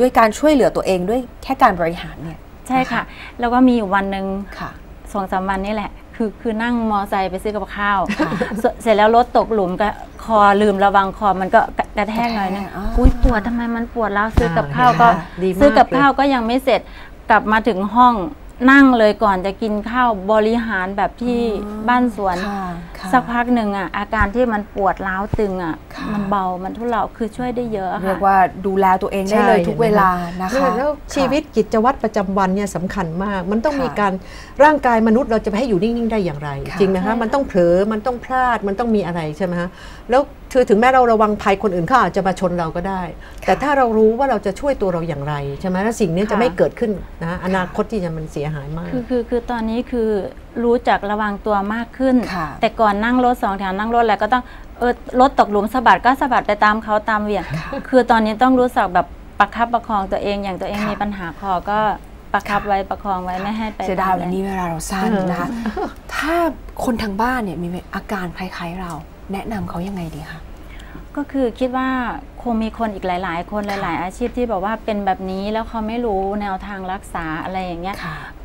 ด้วยการช่วยเหลือตัวเองด้วยแค่การบริหารเนี่ยใช่ค่ะแล้วก็มีอยู่วันหนึ่ง2-3 วันนี่แหละคือนั่งมอไซค์ไปซื้อกับข้าวเสร็จแล้วรถตกหลุมก็คอลืมระวังคอมันก็กระแทกหน่อยนึงอุ้ยปวดทำไมมันปวดแล้วซื้อกับข้าวก็ยังไม่เสร็จกลับมาถึงห้องนั่งเลยก่อนจะกินข้าวบริหารแบบที่บ้านสวนสักพักหนึ่งอ่ะอาการที่มันปวดร้าวตึงอ่ะมันเบามันทุเลาคือช่วยได้เยอะค่ะเรียกว่าดูแลตัวเองได้เลยทุกเวลานะคะแล้วชีวิตกิจวัตรประจำวันเนี่ยสำคัญมากมันต้องมีการร่างกายมนุษย์เราจะให้อยู่นิ่งๆได้อย่างไรจริงไหมคะมันต้องเผลอมันต้องพลาดมันต้องมีอะไรใช่ไหมคะแล้วถึงแม้เราระวังภัยคนอื่นเขาอาจจะมาชนเราก็ได้แต่ถ้าเรารู้ว่าเราจะช่วยตัวเราอย่างไรใช่ไหมแล้วสิ่งนี้จะไม่เกิดขึ้นนะอนาคตที่จะมันเสียหายมากคือตอนนี้คือรู้จักระวังตัวมากขึ้นแต่ก่อนนั่งรถ2 แถวนั่งรถอะไรก็ต้องรถตกหลุมสะบัดก็สะบัดไปตามเขาตามเหวี่ยงคือตอนนี้ต้องรู้สึกแบบประคับประคองตัวเองอย่างตัวเองมีปัญหาคอก็ประคับไว้ประคองไว้ไม่ให้ไปเสียดายวันนี้เวลาเราสั้นนะคะถ้าคนทางบ้านเนี่ยมีอาการคล้ายๆเราแนะนำเขายังไงดีคะ ก็คือคิดว่าคงมีคนอีกหลายๆคนหลายๆอาชีพที่บอกว่าเป็นแบบนี้แล้วเขาไม่รู้แนวทางรักษาอะไรอย่างเงี้ย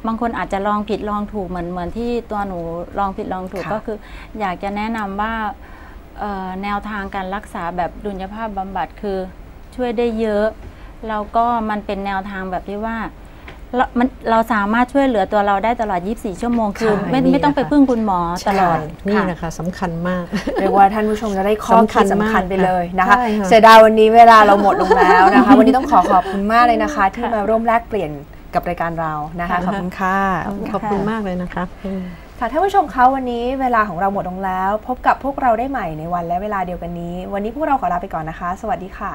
บางคนอาจจะลองผิดลองถูกเหมือนที่ตัวหนูลองผิดลองถูกก็คืออยากจะแนะนำว่าแนวทางการรักษาแบบดุลยภาพบำบัดคือช่วยได้เยอะแล้วก็มันเป็นแนวทางแบบที่ว่าเราสามารถช่วยเหลือตัวเราได้ตลอด24ชั่วโมงคือไม่ต้องไปพึ่งคุณหมอตลอดนี่นะคะสำคัญมากเรียกว่าท่านผู้ชมจะได้ข้อคิดสำคัญไปเลยนะคะเสียดายวันนี้เวลาเราหมดลงแล้วนะคะวันนี้ต้องขอบคุณมากเลยนะคะที่มาร่วมแลกเปลี่ยนกับรายการเรานะคะขอบคุณค่ะขอบคุณมากเลยนะคะค่ะท่านผู้ชมคะวันนี้เวลาของเราหมดลงแล้วพบกับพวกเราได้ใหม่ในวันและเวลาเดียวกันนี้วันนี้พวกเราขอลาไปก่อนนะคะสวัสดีค่ะ